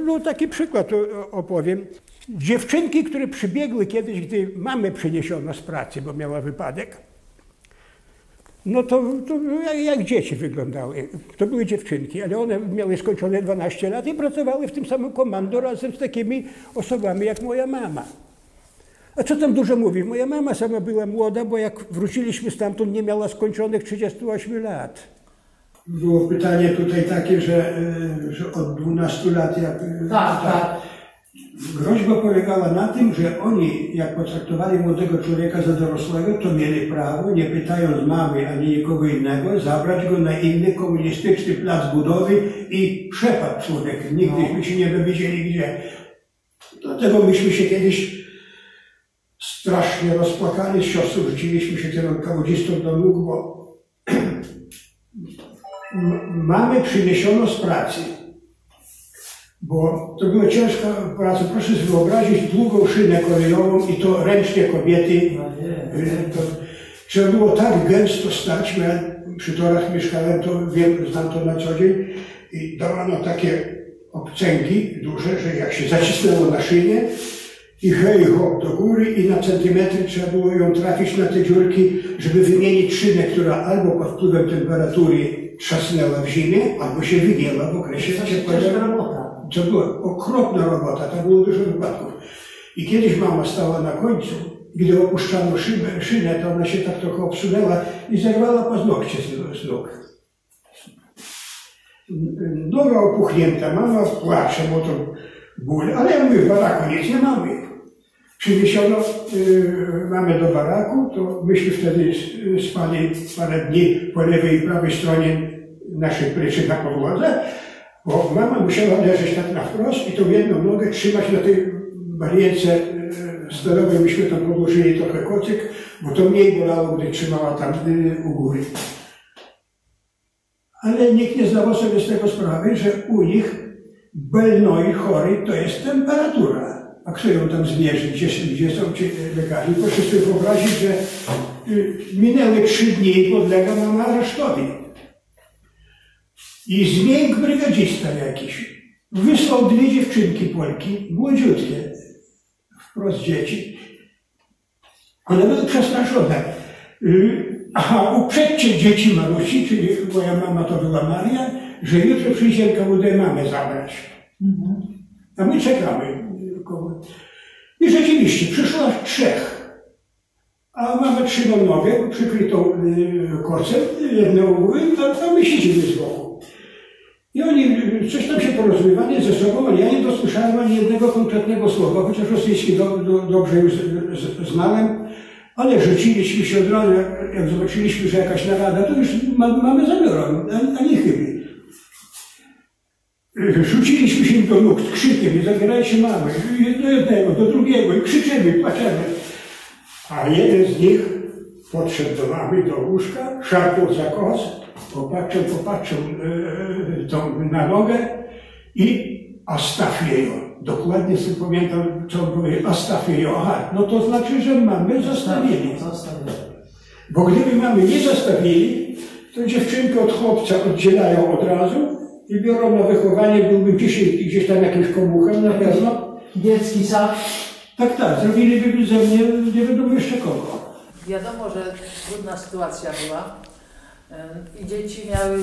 No taki przykład opowiem. Dziewczynki, które przybiegły kiedyś, gdy mamę przyniesiono z pracy, bo miała wypadek, no to jak dzieci wyglądały. To były dziewczynki, ale one miały skończone 12 lat i pracowały w tym samym komando razem z takimi osobami jak moja mama. A co tam dużo mówi? Moja mama sama była młoda, bo jak wróciliśmy stamtąd, nie miała skończonych 38 lat. Było pytanie tutaj takie, że od 12 lat jak... Tak. Groźba polegała na tym, że oni jak potraktowali młodego człowieka za dorosłego, to mieli prawo, nie pytając mamy ani nikogo innego, zabrać go na inny komunistyczny plac budowy i przepadł człowiek. Nigdyśmy się nie dowiedzieli gdzie. Dlatego myśmy się kiedyś strasznie rozpłakali z siostrą, rzuciliśmy się tym kawodzistą do nóg, bo... Mamy przyniesiono z pracy, bo to była ciężka praca. Proszę sobie wyobrazić długą szynę kolejową i to ręcznie kobiety. To trzeba było tak gęsto stać, ja przy torach mieszkałem, to wiem, znam to na co dzień i dawano takie obcęgi duże, że jak się zacisnęło na szynie i hej hop do góry i na centymetry trzeba było ją trafić na te dziurki, żeby wymienić szynę, która albo pod wpływem temperatury trzasnęła w zimie, albo się wygięła w okresie ciepłego. To była okropna robota, tam było dużo wypadków. I kiedyś mama stała na końcu, gdy opuszczano szynę, to ona się tak trochę obsunęła i zerwała paznokcie z nóg. Noga opuchnięta, mama płacze, bo to ból, ale ja mówię, w baraku nic nie mamy. Przyniesiono mamy do baraku, to myśmy wtedy spali parę dni po lewej i prawej stronie naszej pryczy na podłodze, bo mama musiała leżeć tak na wprost i tą jedną nogę trzymać na tej barierce stalowej. Myśmy tam podłożyli trochę kocyk, bo to mniej bolało, gdy trzymała tam u góry. Ale nikt nie zdawał sobie z tego sprawy, że u nich belnoi chory to jest temperatura. A kto ją tam zmierzy, gdzie są ci lekarze? Proszę sobie wyobrazić, że minęły 3 dni i podlega mama aresztowi. I zmiękł brygadzista jakiś. Wysłał 2 dziewczynki Polki, młodziutkie, wprost dzieci. One były przestraszone. Aha, uprzedźcie dzieci Marusi, czyli moja mama to była Maria, że jutro przyjdzie NKWD mamy zabrać. A my czekamy. I rzeczywiście, przyszło aż 3. A mamy 3 nogę, przykrytą kocem, jedną głowę, a my siedzimy z boku. I oni coś tam się porozumiewali ze sobą, ale ja nie dosłyszałem ani jednego konkretnego słowa, chociaż rosyjski dobrze już znałem. Ale rzuciliśmy się od rana, jak zobaczyliśmy, że jakaś narada, to już mamy zamiarą, a nie chybi. Rzuciliśmy się do nóg z krzykiem i zabierajcie mamy, do jednego, do drugiego i krzyczymy, patrzymy. A jeden z nich podszedł do mamy, do łóżka, szarpnął za kos, popatrzył na nogę i astafię ją. Dokładnie sobie pamiętam, co on powiedział, astafię ją. Aha, no to znaczy, że mamy zastawili. Bo gdyby mamy nie zastawili, to dziewczynkę od chłopca oddzielają od razu i biorą na wychowanie, byłby dzisiaj gdzieś tam jakimś komuchem na pewno. Dziecki sam. Tak, tak, zrobiliby ze mnie, nie wiadomo jeszcze kogo. Wiadomo, że trudna sytuacja była i dzieci miały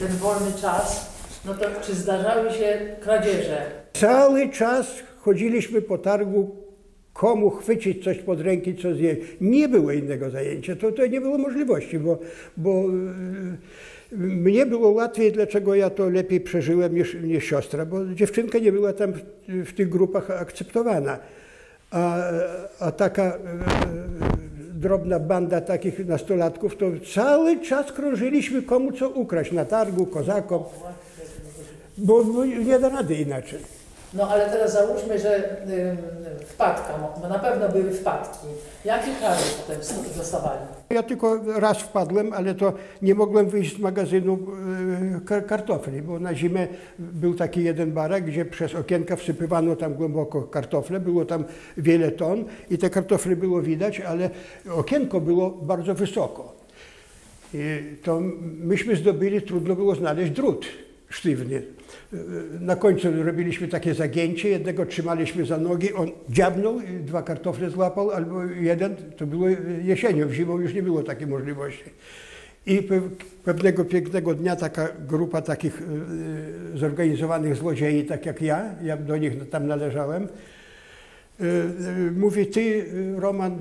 ten wolny czas. No to czy zdarzały się kradzieże? Cały czas chodziliśmy po targu, komu chwycić coś pod ręki, co zjeść. Nie było innego zajęcia, to nie było możliwości, bo mnie było łatwiej, dlaczego ja to lepiej przeżyłem niż siostra, bo dziewczynka nie była tam w tych grupach akceptowana, a taka drobna banda takich nastolatków, to cały czas krążyliśmy komu co ukraść, na targu, kozakom. Bo nie da rady inaczej. No ale teraz załóżmy, że wpadka, bo na pewno były wpadki. Jakie kary potem dostawali? Ja tylko raz wpadłem, ale to nie mogłem wyjść z magazynu kartofli, bo na zimę był taki jeden barak, gdzie przez okienka wsypywano tam głęboko kartofle, było tam wiele ton i te kartofle było widać, ale okienko było bardzo wysoko. I to myśmy zdobyli, trudno było znaleźć drut sztywny. Na końcu robiliśmy takie zagięcie, jednego trzymaliśmy za nogi, on dziabnął i 2 kartofle złapał, albo jeden, to było jesienią, zimą już nie było takiej możliwości. I pewnego pięknego dnia taka grupa takich zorganizowanych złodziei, tak jak ja do nich tam należałem, mówi, ty Roman,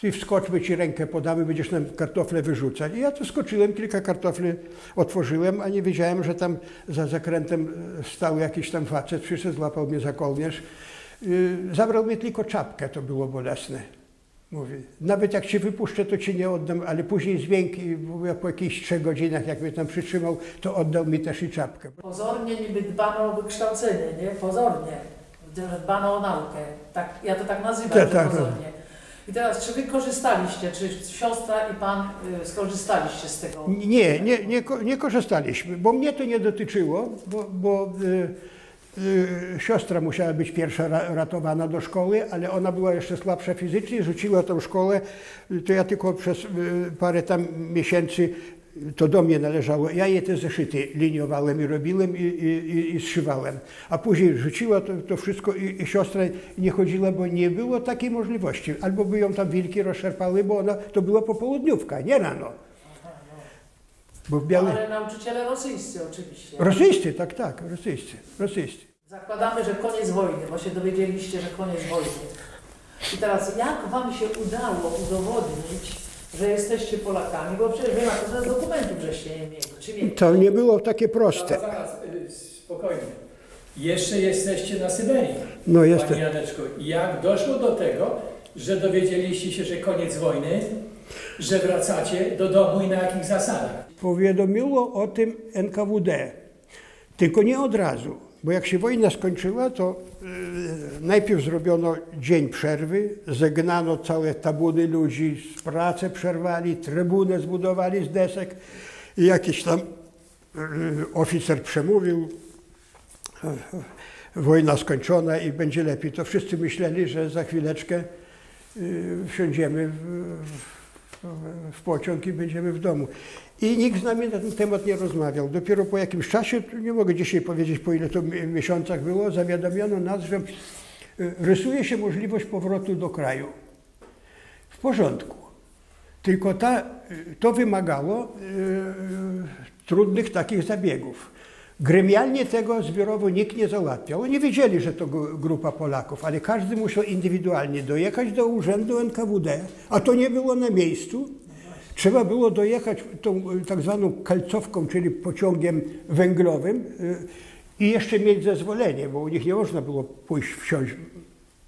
ty wskocz, my ci rękę podamy, będziesz nam kartofle wyrzucać. I ja to skoczyłem, kilka kartofli otworzyłem, a nie wiedziałem, że tam za zakrętem stał jakiś tam facet, przyszedł, złapał mnie za kołnierz. Zabrał mi tylko czapkę, to było bolesne. Mówi, nawet jak cię wypuszczę, to ci nie oddam, ale później dźwięk, ja po jakichś 3 godzinach, jak mnie tam przytrzymał, to oddał mi też i czapkę. Pozornie niby dbano o wykształcenie, nie? Pozornie. Dbano o naukę. Tak, ja to tak nazywam, ja, tak, pozornie. I teraz, czy wy korzystaliście, czy siostra i pan skorzystaliście z tego? Nie korzystaliśmy, bo mnie to nie dotyczyło, bo siostra musiała być pierwsza ratowana do szkoły, ale ona była jeszcze słabsza fizycznie, rzuciła tą szkołę, to ja tylko przez parę tam miesięcy, to do mnie należało, ja je te zeszyty liniowałem i robiłem i zszywałem. A później rzuciła to wszystko i siostra nie chodziła, bo nie było takiej możliwości. Albo by ją tam wilki rozszerpały, bo ona to była popołudniówka, nie rano. Bo ale nauczyciele rosyjscy oczywiście. Rosyjscy, tak, tak, rosyjscy. Zakładamy, że koniec wojny, bo się dowiedzieliście, że koniec wojny. I teraz jak wam się udało udowodnić, że jesteście Polakami, bo przecież wy na dokumentów żeście nie mieli, czy mieli? To nie było takie proste. Zaraz, spokojnie. Jeszcze jesteście na Syberii, no jestem. Pani Janeczko. Jak doszło do tego, że dowiedzieliście się, że koniec wojny, że wracacie do domu i na jakich zasadach? Powiadomiło o tym NKWD, tylko nie od razu, bo jak się wojna skończyła, to najpierw zrobiono dzień przerwy, zegnano całe tabuny ludzi, pracę przerwali, trybunę zbudowali z desek i jakiś tam oficer przemówił, wojna skończona i będzie lepiej. To wszyscy myśleli, że za chwileczkę wsiądziemy w pociąg i będziemy w domu. I nikt z nami na ten temat nie rozmawiał. Dopiero po jakimś czasie, nie mogę dzisiaj powiedzieć, po ile to miesiącach było, zawiadomiono nas, że rysuje się możliwość powrotu do kraju. W porządku. Tylko to wymagało trudnych takich zabiegów. Gremialnie tego zbiorowo nikt nie załatwiał. Oni wiedzieli, że to grupa Polaków, ale każdy musiał indywidualnie dojechać do urzędu NKWD, a to nie było na miejscu. Trzeba było dojechać tą tak zwaną kalcówką, czyli pociągiem węglowym i jeszcze mieć zezwolenie, bo u nich nie można było pójść, wsiąść.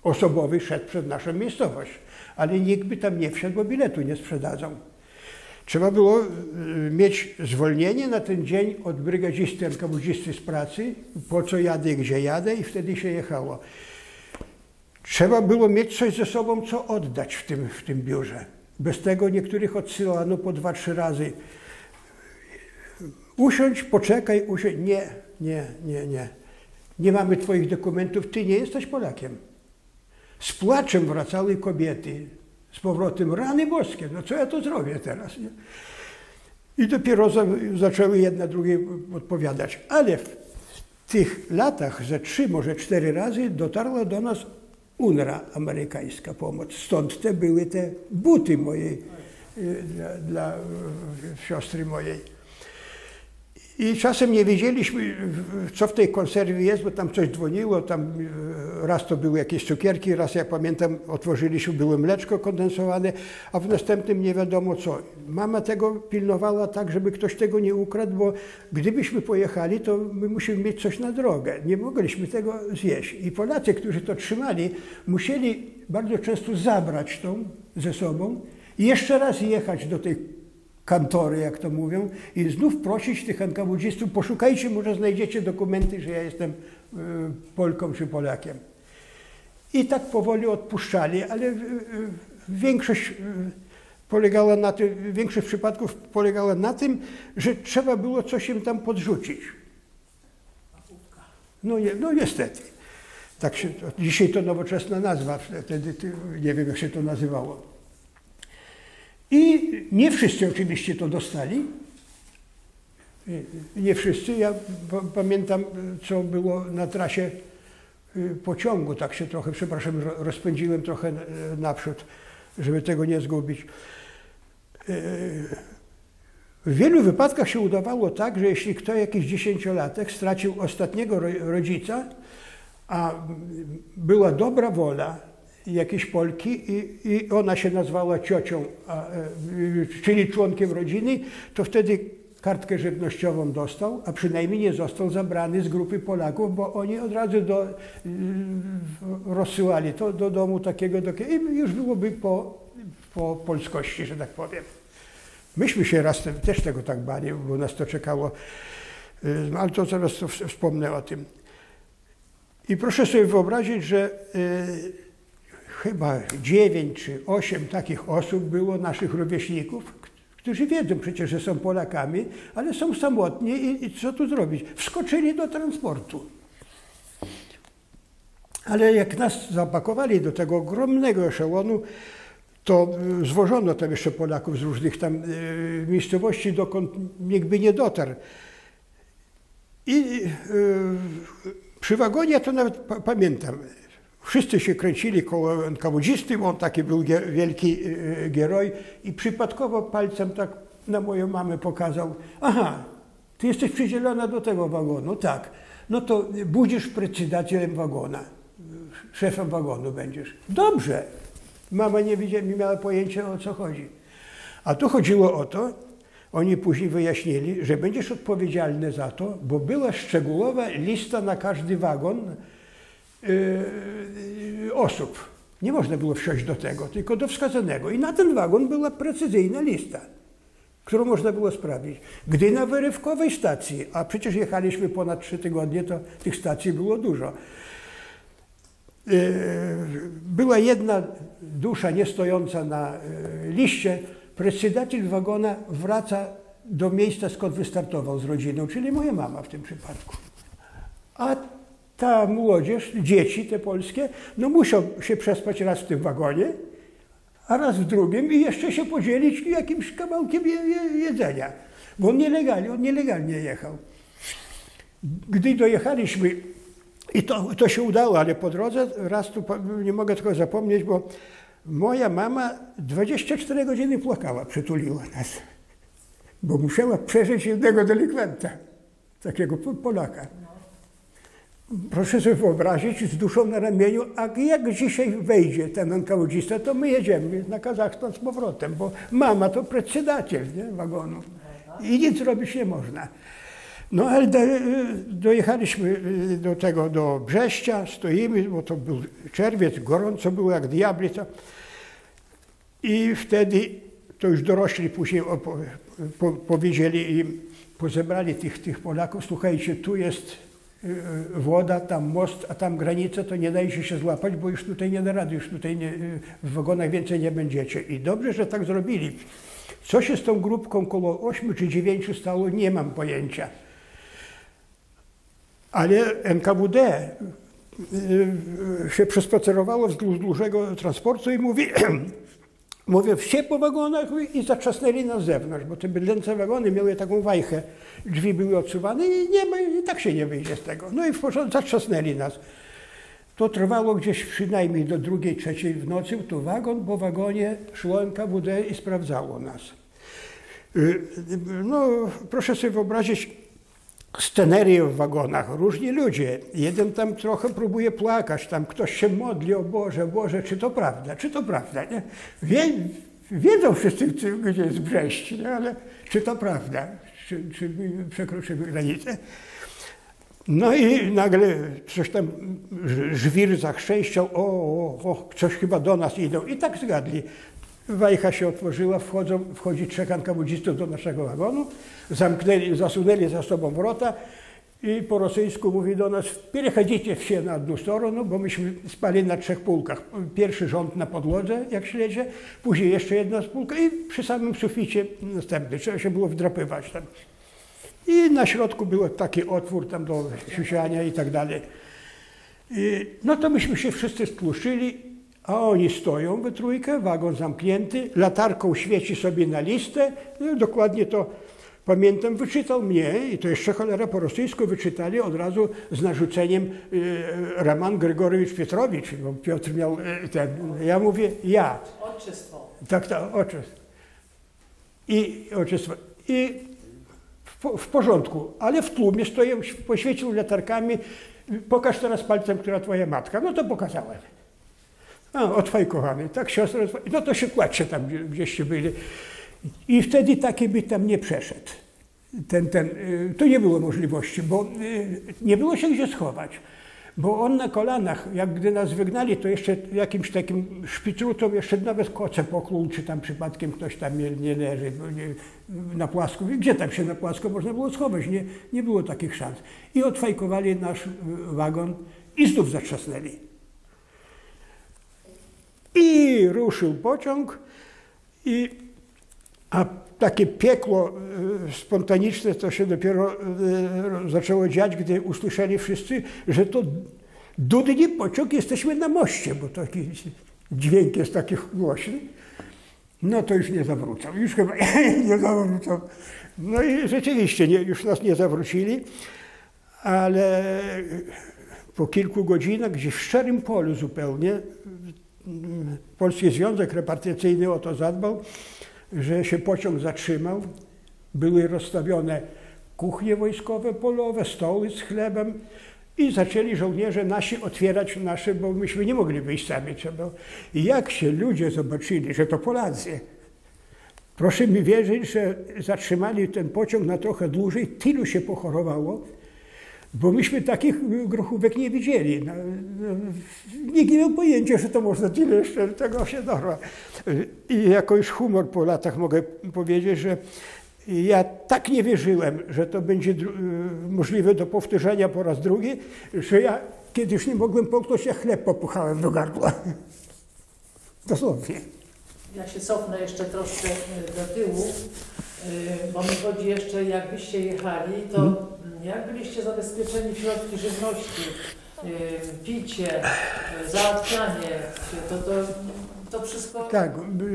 Osobowy szedł przed naszą miejscowość, ale nikt by tam nie wszedł, bo biletu nie sprzedadzał. Trzeba było mieć zwolnienie na ten dzień od brygadzisty, NKWD-zisty z pracy, po co jadę i gdzie jadę, i wtedy się jechało. Trzeba było mieć coś ze sobą, co oddać w tym biurze. Bez tego niektórych odsyłano po 2-3 razy. Usiądź, poczekaj, usiądź. Nie. Nie mamy twoich dokumentów, ty nie jesteś Polakiem. Z płaczem wracały kobiety. Z powrotem, rany boskie, no co ja to zrobię teraz? Nie? I dopiero zaczęły jedna drugiej odpowiadać. Ale w tych latach, ze 3, może 4 razy dotarła do nas UNRRA, amerykańska pomoc. Stąd były te buty mojej, dla siostry mojej. I czasem nie wiedzieliśmy, co w tej konserwie jest, bo tam coś dzwoniło, tam raz to były jakieś cukierki, raz, ja pamiętam, otworzyliśmy, było mleczko kondensowane, a w następnym nie wiadomo co. Mama tego pilnowała tak, żeby ktoś tego nie ukradł, bo gdybyśmy pojechali, to my musimy mieć coś na drogę. Nie mogliśmy tego zjeść. I Polacy, którzy to trzymali, musieli bardzo często zabrać to ze sobą i jeszcze raz jechać do tej kantory, jak to mówią, i znów prosić tych NKWD-zistów, poszukajcie, może znajdziecie dokumenty, że ja jestem Polką czy Polakiem. I tak powoli odpuszczali, ale większość polegała na tym, większość przypadków polegała na tym, że trzeba było coś im tam podrzucić. No niestety. Tak się, dzisiaj to nowoczesna nazwa, wtedy nie wiem, jak się to nazywało. I nie wszyscy oczywiście to dostali, nie wszyscy. Ja pamiętam, co było na trasie pociągu, tak się trochę, przepraszam, rozpędziłem trochę naprzód, żeby tego nie zgubić. W wielu wypadkach się udawało tak, że jeśli ktoś, jakiś 10-latek, stracił ostatniego rodzica, a była dobra wola jakiejś Polki i ona się nazwała ciocią, czyli członkiem rodziny, to wtedy kartkę żywnościową dostał, a przynajmniej nie został zabrany z grupy Polaków, bo oni od razu rozsyłali to do domu takiego, i już byłoby po polskości, że tak powiem. Myśmy się raz też tego tak bali, bo nas to czekało, ale to zaraz wspomnę o tym. I proszę sobie wyobrazić, że chyba 9 czy 8 takich osób było, naszych rówieśników, którzy wiedzą przecież, że są Polakami, ale są samotni i co tu zrobić? Wskoczyli do transportu. Ale jak nas zapakowali do tego ogromnego eszelonu, to zwożono tam jeszcze Polaków z różnych tam miejscowości, dokąd nikt by nie dotarł. I przy wagonie to nawet pamiętam. Wszyscy się kręcili koło NKWD-zisty, on taki był wielki geroj i przypadkowo palcem tak na moją mamę pokazał. Aha, ty jesteś przydzielona do tego wagonu, tak. No to budzisz predsiedatelem wagona, szefem wagonu będziesz. Dobrze. Mama nie miała pojęcia, o co chodzi. A tu chodziło o to, oni później wyjaśnili, że będziesz odpowiedzialny za to, bo była szczegółowa lista na każdy wagon osób. Nie można było wsiąść do tego, tylko do wskazanego. I na ten wagon była precyzyjna lista, którą można było sprawdzić. Gdy na wyrywkowej stacji, a przecież jechaliśmy ponad 3 tygodnie, to tych stacji było dużo. Była jedna dusza niestojąca na liście, predsedatel wagona wraca do miejsca, skąd wystartował z rodziną, czyli moja mama w tym przypadku. A ta młodzież, dzieci te polskie, no muszą się przespać raz w tym wagonie, a raz w drugim i jeszcze się podzielić jakimś kawałkiem jedzenia, bo on nielegalnie jechał. Gdy dojechaliśmy, i to się udało, ale po drodze, raz tu nie mogę tego zapomnieć, bo moja mama 24 godziny płakała, przytuliła nas, bo musiała przeżyć jednego delikwenta, takiego Polaka. Proszę sobie wyobrazić, z duszą na ramieniu, a jak dzisiaj wejdzie ten NKWD-zista, to my jedziemy na Kazachstan z powrotem, bo mama to predsedatel, nie, wagonu i nic robić nie można. No ale dojechaliśmy do Brześcia, stoimy, bo to był czerwiec, gorąco było jak diablica. I wtedy to już dorośli później powiedzieli i pozebrali tych Polaków. Słuchajcie, tu jest woda, tam most, a tam granica, to nie dajcie się złapać, bo już tutaj nie da rady, już tutaj w wagonach więcej nie będziecie. I dobrze, że tak zrobili. Co się z tą grupką koło 8 czy 9 stało, nie mam pojęcia. Ale NKWD się przespacerowało wzdłuż dużego transportu i mówi, mówię, wsie po wagonach i zatrzasnęli na zewnątrz, bo te bydlęce wagony miały taką wajchę, drzwi były odsuwane i nie ma, i tak się nie wyjdzie z tego. No i w porządku, zatrzasnęli nas. To trwało gdzieś przynajmniej do 2, 3 w nocy, to wagon po wagonie szło NKWD i sprawdzało nas. No, proszę sobie wyobrazić, scenerię w wagonach, różni ludzie. Jeden tam trochę próbuje płakać, tam ktoś się modli, o Boże, Boże, czy to prawda, nie? Wiedzą wszyscy, gdzie jest Brześć, nie? Ale czy to prawda, czy przekroczymy granicę? No i nagle coś tam żwir zachrzęściał, o, coś chyba do nas idą. I tak zgadli. Wajcha się otworzyła, wchodzi 3 NKWD-zistów do naszego wagonu, zasunęli za sobą wrota i po rosyjsku mówi do nas, przechodzicie wsie na jedną stronę, bo myśmy spali na 3 półkach. Pierwszy rząd na podłodze, jak śledzie, później jeszcze jedna spółka i przy samym suficie następny. Trzeba się było wdrapywać tam. I na środku był taki otwór tam do siusiania i tak dalej. No to myśmy się wszyscy stłuszczyli, a oni stoją we trójkę, wagon zamknięty, latarką świeci sobie na listę. No, dokładnie to pamiętam, wyczytał mnie i to jeszcze cholera po rosyjsku wyczytali od razu z narzuceniem Roman Grzegorek Pietrowicz, bo Piotr miał ten, ja mówię, ja. Ojczystwo. Tak, ojczystwo. I ojczystwo. I w porządku, ale w tłumie stoją, poświecił latarkami, pokaż teraz palcem, która twoja matka. No to pokazałem. A, o twojej kochanej, tak siostra, no to się kładźcie tam, gdzieście byli. I wtedy taki by tam nie przeszedł. To nie było możliwości, bo nie było się gdzie schować. Bo on na kolanach, jak gdy nas wygnali, to jeszcze jakimś takim szpicrutom, jeszcze nawet koce pokluł, czy tam przypadkiem ktoś tam nie leży na płasku. Gdzie tam się na płasko można było schować? Nie było takich szans. I odfajkowali nasz wagon i znów zatrzasnęli. I ruszył pociąg, a takie piekło spontaniczne to się dopiero zaczęło dziać, gdy usłyszeli wszyscy, że to dudni pociąg, jesteśmy na moście, bo taki dźwięk jest taki głośny. No to już nie zawrócą, już chyba nie zawrócą. No i rzeczywiście już nas nie zawrócili, ale po kilku godzinach, gdzieś w szczerym polu zupełnie, Polski Związek Repartycyjny o to zadbał, że się pociąg zatrzymał. Były rozstawione kuchnie wojskowe, polowe, stoły z chlebem i zaczęli żołnierze nasi otwierać nasze, bo myśmy nie mogli wyjść sami. I jak się ludzie zobaczyli, że to Polacy, proszę mi wierzyć, że zatrzymali ten pociąg na trochę dłużej, tylu się pochorowało, bo myśmy takich grochówek nie widzieli. No, nikt nie miał pojęcia, że to można tyle jeszcze tego się dorwać. I jako już humor po latach mogę powiedzieć, że ja tak nie wierzyłem, że to będzie możliwe do powtórzenia po raz drugi, że ja kiedyś nie mogłem połknąć, ja chleb popychałem do gardła. Dosłownie. Ja się cofnę jeszcze troszkę do tyłu, bo mi chodzi jeszcze, jakbyście jechali, to jak byliście zabezpieczeni w środki żywności, picie, załatwianie, to wszystko... Tak,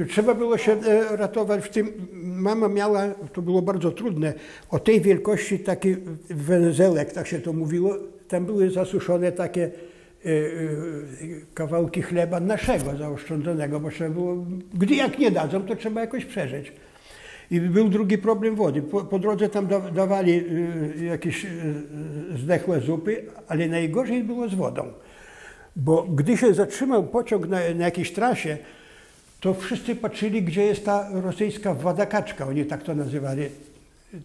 trzeba było się ratować w tym. Mama miała, to było bardzo trudne, o tej wielkości taki węzełek, tak się to mówiło, tam były zasuszone takie kawałki chleba naszego zaoszczędzonego, bo trzeba było, gdy jak nie dadzą, to trzeba jakoś przeżyć. I był drugi problem wody. Po drodze tam dawali jakieś zdechłe zupy, ale najgorzej było z wodą. Bo gdy się zatrzymał pociąg na jakiejś trasie, to wszyscy patrzyli, gdzie jest ta rosyjska wadakaczka, oni tak to nazywali.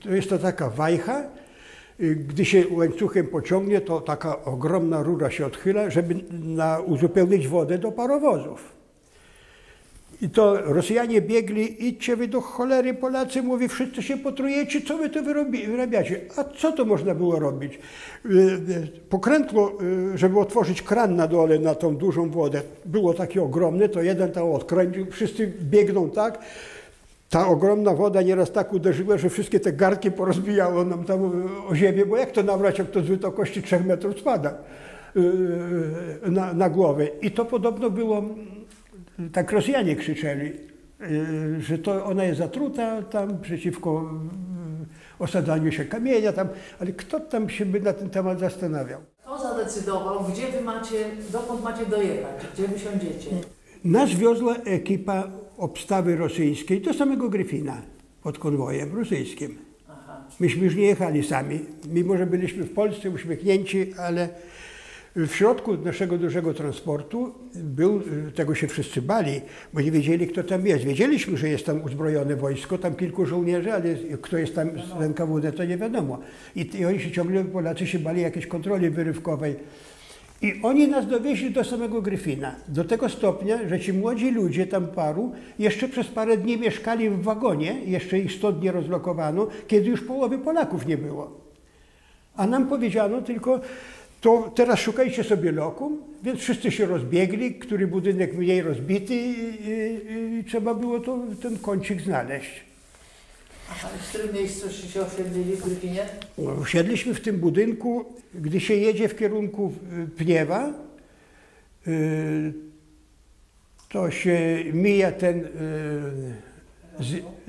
To jest to taka wajcha, gdy się łańcuchem pociągnie, to taka ogromna rura się odchyla, żeby uzupełnić wodę do parowozów. I to Rosjanie biegli, idźcie wy do cholery, Polacy, mówi, wszyscy się potrujecie, co wy to wyrabiacie? A co to można było robić? Pokrętło, żeby otworzyć kran na dole na tą dużą wodę, było takie ogromne, to jeden tam odkręcił, wszyscy biegną tak. Ta ogromna woda nieraz tak uderzyła, że wszystkie te garki porozbijało nam tam o ziemię, bo jak to nabrać, jak to z wysokości 3 metrów spada na głowę. I to podobno było... Tak Rosjanie krzyczeli, że to ona jest zatruta tam przeciwko osadzaniu się kamienia tam, ale kto tam się by na ten temat zastanawiał? Kto zadecydował, gdzie wy macie, dokąd macie dojechać, gdzie wysiądziecie? Nas wiozła ekipa obstawy rosyjskiej do samego Gryfina pod konwojem rosyjskim. Aha. Myśmy już nie jechali sami, mimo że byliśmy w Polsce uśmiechnięci, ale... W środku naszego dużego transportu był, tego się wszyscy bali, bo nie wiedzieli, kto tam jest. Wiedzieliśmy, że jest tam uzbrojone wojsko, tam kilku żołnierzy, ale kto jest tam z NKWD, to nie wiadomo. I oni się ciągle, Polacy się bali jakiejś kontroli wyrywkowej. I oni nas dowieźli do samego Gryfina, do tego stopnia, że ci młodzi ludzie, tam paru, jeszcze przez parę dni mieszkali w wagonie, jeszcze ich stąd nie rozlokowano, kiedy już połowy Polaków nie było. A nam powiedziano tylko... To teraz szukajcie sobie lokum, więc wszyscy się rozbiegli, który budynek mniej rozbity i trzeba było to, ten kącik znaleźć. A w którym miejscu się osiedlili w Gryfinie? Usiedliśmy w tym budynku, gdy się jedzie w kierunku Pniewa, to się mija ten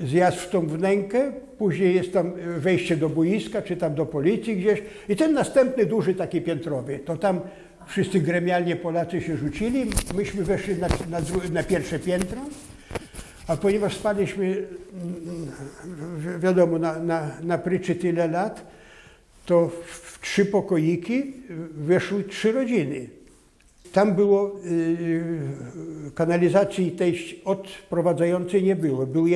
zjazd w tą wnękę, później jest tam wejście do boiska, czy tam do policji gdzieś i ten następny duży taki piętrowy, to tam wszyscy gremialnie Polacy się rzucili, myśmy weszli na pierwsze piętro, a ponieważ spaliśmy, wiadomo, na pryczy tyle lat, to w 3 pokoiki weszły 3 rodziny. Tam było, kanalizacji tej odprowadzającej nie było. Był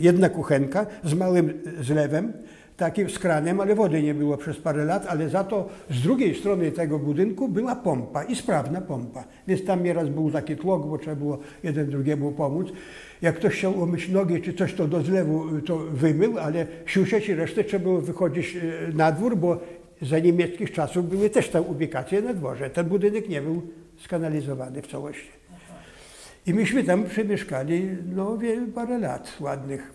jedna kuchenka z małym zlewem, takim z kranem, ale wody nie było przez parę lat, ale za to z drugiej strony tego budynku była pompa i sprawna pompa. Więc tam nieraz był taki tłok, bo trzeba było jeden drugiemu pomóc. Jak ktoś chciał umyć nogi czy coś, to do zlewu to wymył, ale siusieć i resztę trzeba było wychodzić na dwór, bo za niemieckich czasów były też tam ubikacje na dworze. Ten budynek nie był skanalizowany w całości. I myśmy tam przemieszkali no, parę lat ładnych.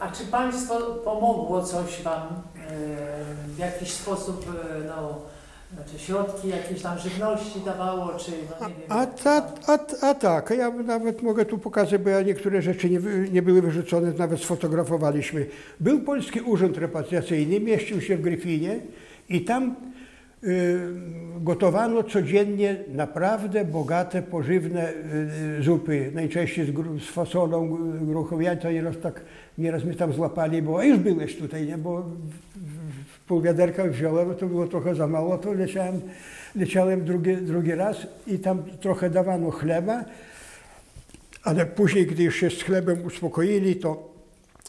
A czy państwo pomogło coś wam w jakiś sposób, no, znaczy środki jakieś tam żywności dawało, czy no, nie wiem. Tak, ja nawet mogę tu pokazać, bo ja niektóre rzeczy nie były wyrzucone, nawet sfotografowaliśmy. Był Polski Urząd Repatriacyjny, mieścił się w Gryfinie i tam gotowano codziennie naprawdę bogate, pożywne zupy, najczęściej z fasolą, gruchowiańca, nieraz mnie tam złapali, bo już byłeś tutaj, nie? Bo pół wiaderka wziąłem, to było trochę za mało, to leciałem drugi raz i tam trochę dawano chleba, ale później, gdy już się z chlebem uspokoili, to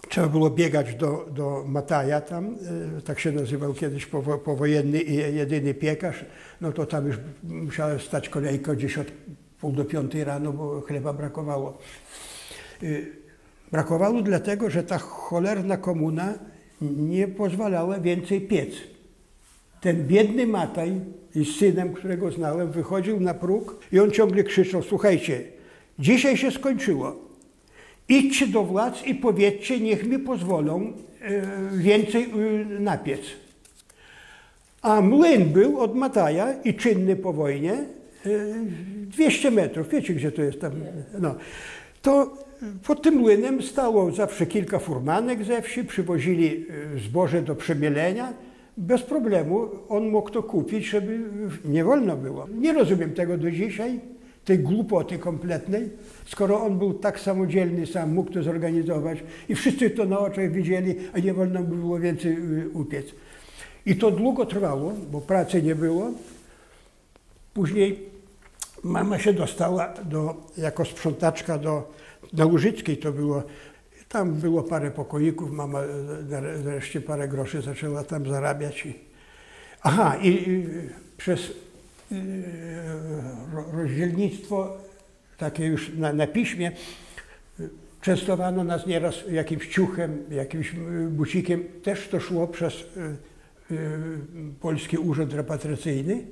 trzeba było biegać do Mataja tam, tak się nazywał kiedyś powojenny i jedyny piekarz, no to tam już musiała stać kolejka gdzieś od pół do 5 rano, bo chleba brakowało. Brakowało dlatego, że ta cholerna komuna nie pozwalała więcej piec. Ten biedny Mataj i z synem, którego znałem, wychodził na próg i on ciągle krzyczał: słuchajcie, dzisiaj się skończyło. Idźcie do władz i powiedzcie, niech mi pozwolą więcej napiec. A młyn był od Mataja i czynny po wojnie, 200 metrów, wiecie gdzie to jest tam, no. To pod tym młynem stało zawsze kilka furmanek ze wsi, przywozili zboże do przemielenia. Bez problemu on mógł to kupić, żeby nie wolno było. Nie rozumiem tego do dzisiaj. Tej głupoty kompletnej, skoro on był tak samodzielny, sam mógł to zorganizować i wszyscy to na oczach widzieli, a nie wolno było więcej upiec. I to długo trwało, bo pracy nie było. Później mama się dostała jako sprzątaczka na Łużyckiej to było. Tam było parę pokoików, mama wreszcie parę groszy zaczęła tam zarabiać. Aha, i przez rozdzielnictwo, takie już na piśmie, częstowano nas nieraz jakimś ciuchem, jakimś bucikiem. Też to szło przez Polski Urząd Repartycyjny.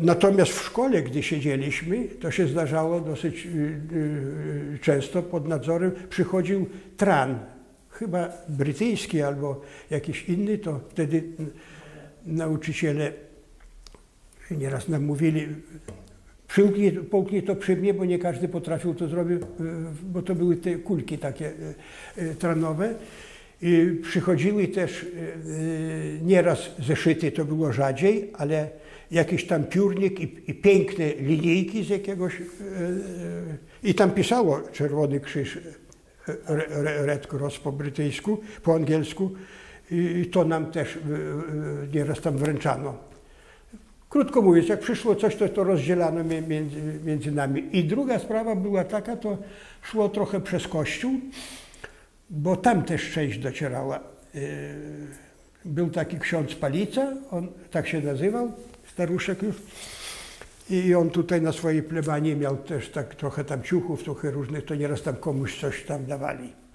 Natomiast w szkole, gdy siedzieliśmy, to się zdarzało dosyć często, pod nadzorem przychodził tran, chyba brytyjski albo jakiś inny, to wtedy nauczyciele nieraz nam mówili: połknij to przy mnie, bo nie każdy potrafił to zrobić, bo to były te kulki takie tranowe. I przychodziły też nieraz zeszyty, to było rzadziej, ale jakiś tam piórnik i piękne linijki z jakiegoś. I tam pisało Czerwony Krzyż, Red Cross po brytyjsku, po angielsku. I to nam też nieraz tam wręczano. Krótko mówiąc, jak przyszło coś, to rozdzielano między nami. I druga sprawa była taka, to szło trochę przez kościół, bo tam też część docierała. Był taki ksiądz Palica, on tak się nazywał, staruszek już. I on tutaj na swojej plebanii miał też tak trochę tam ciuchów, trochę różnych, to nieraz tam komuś coś tam dawali.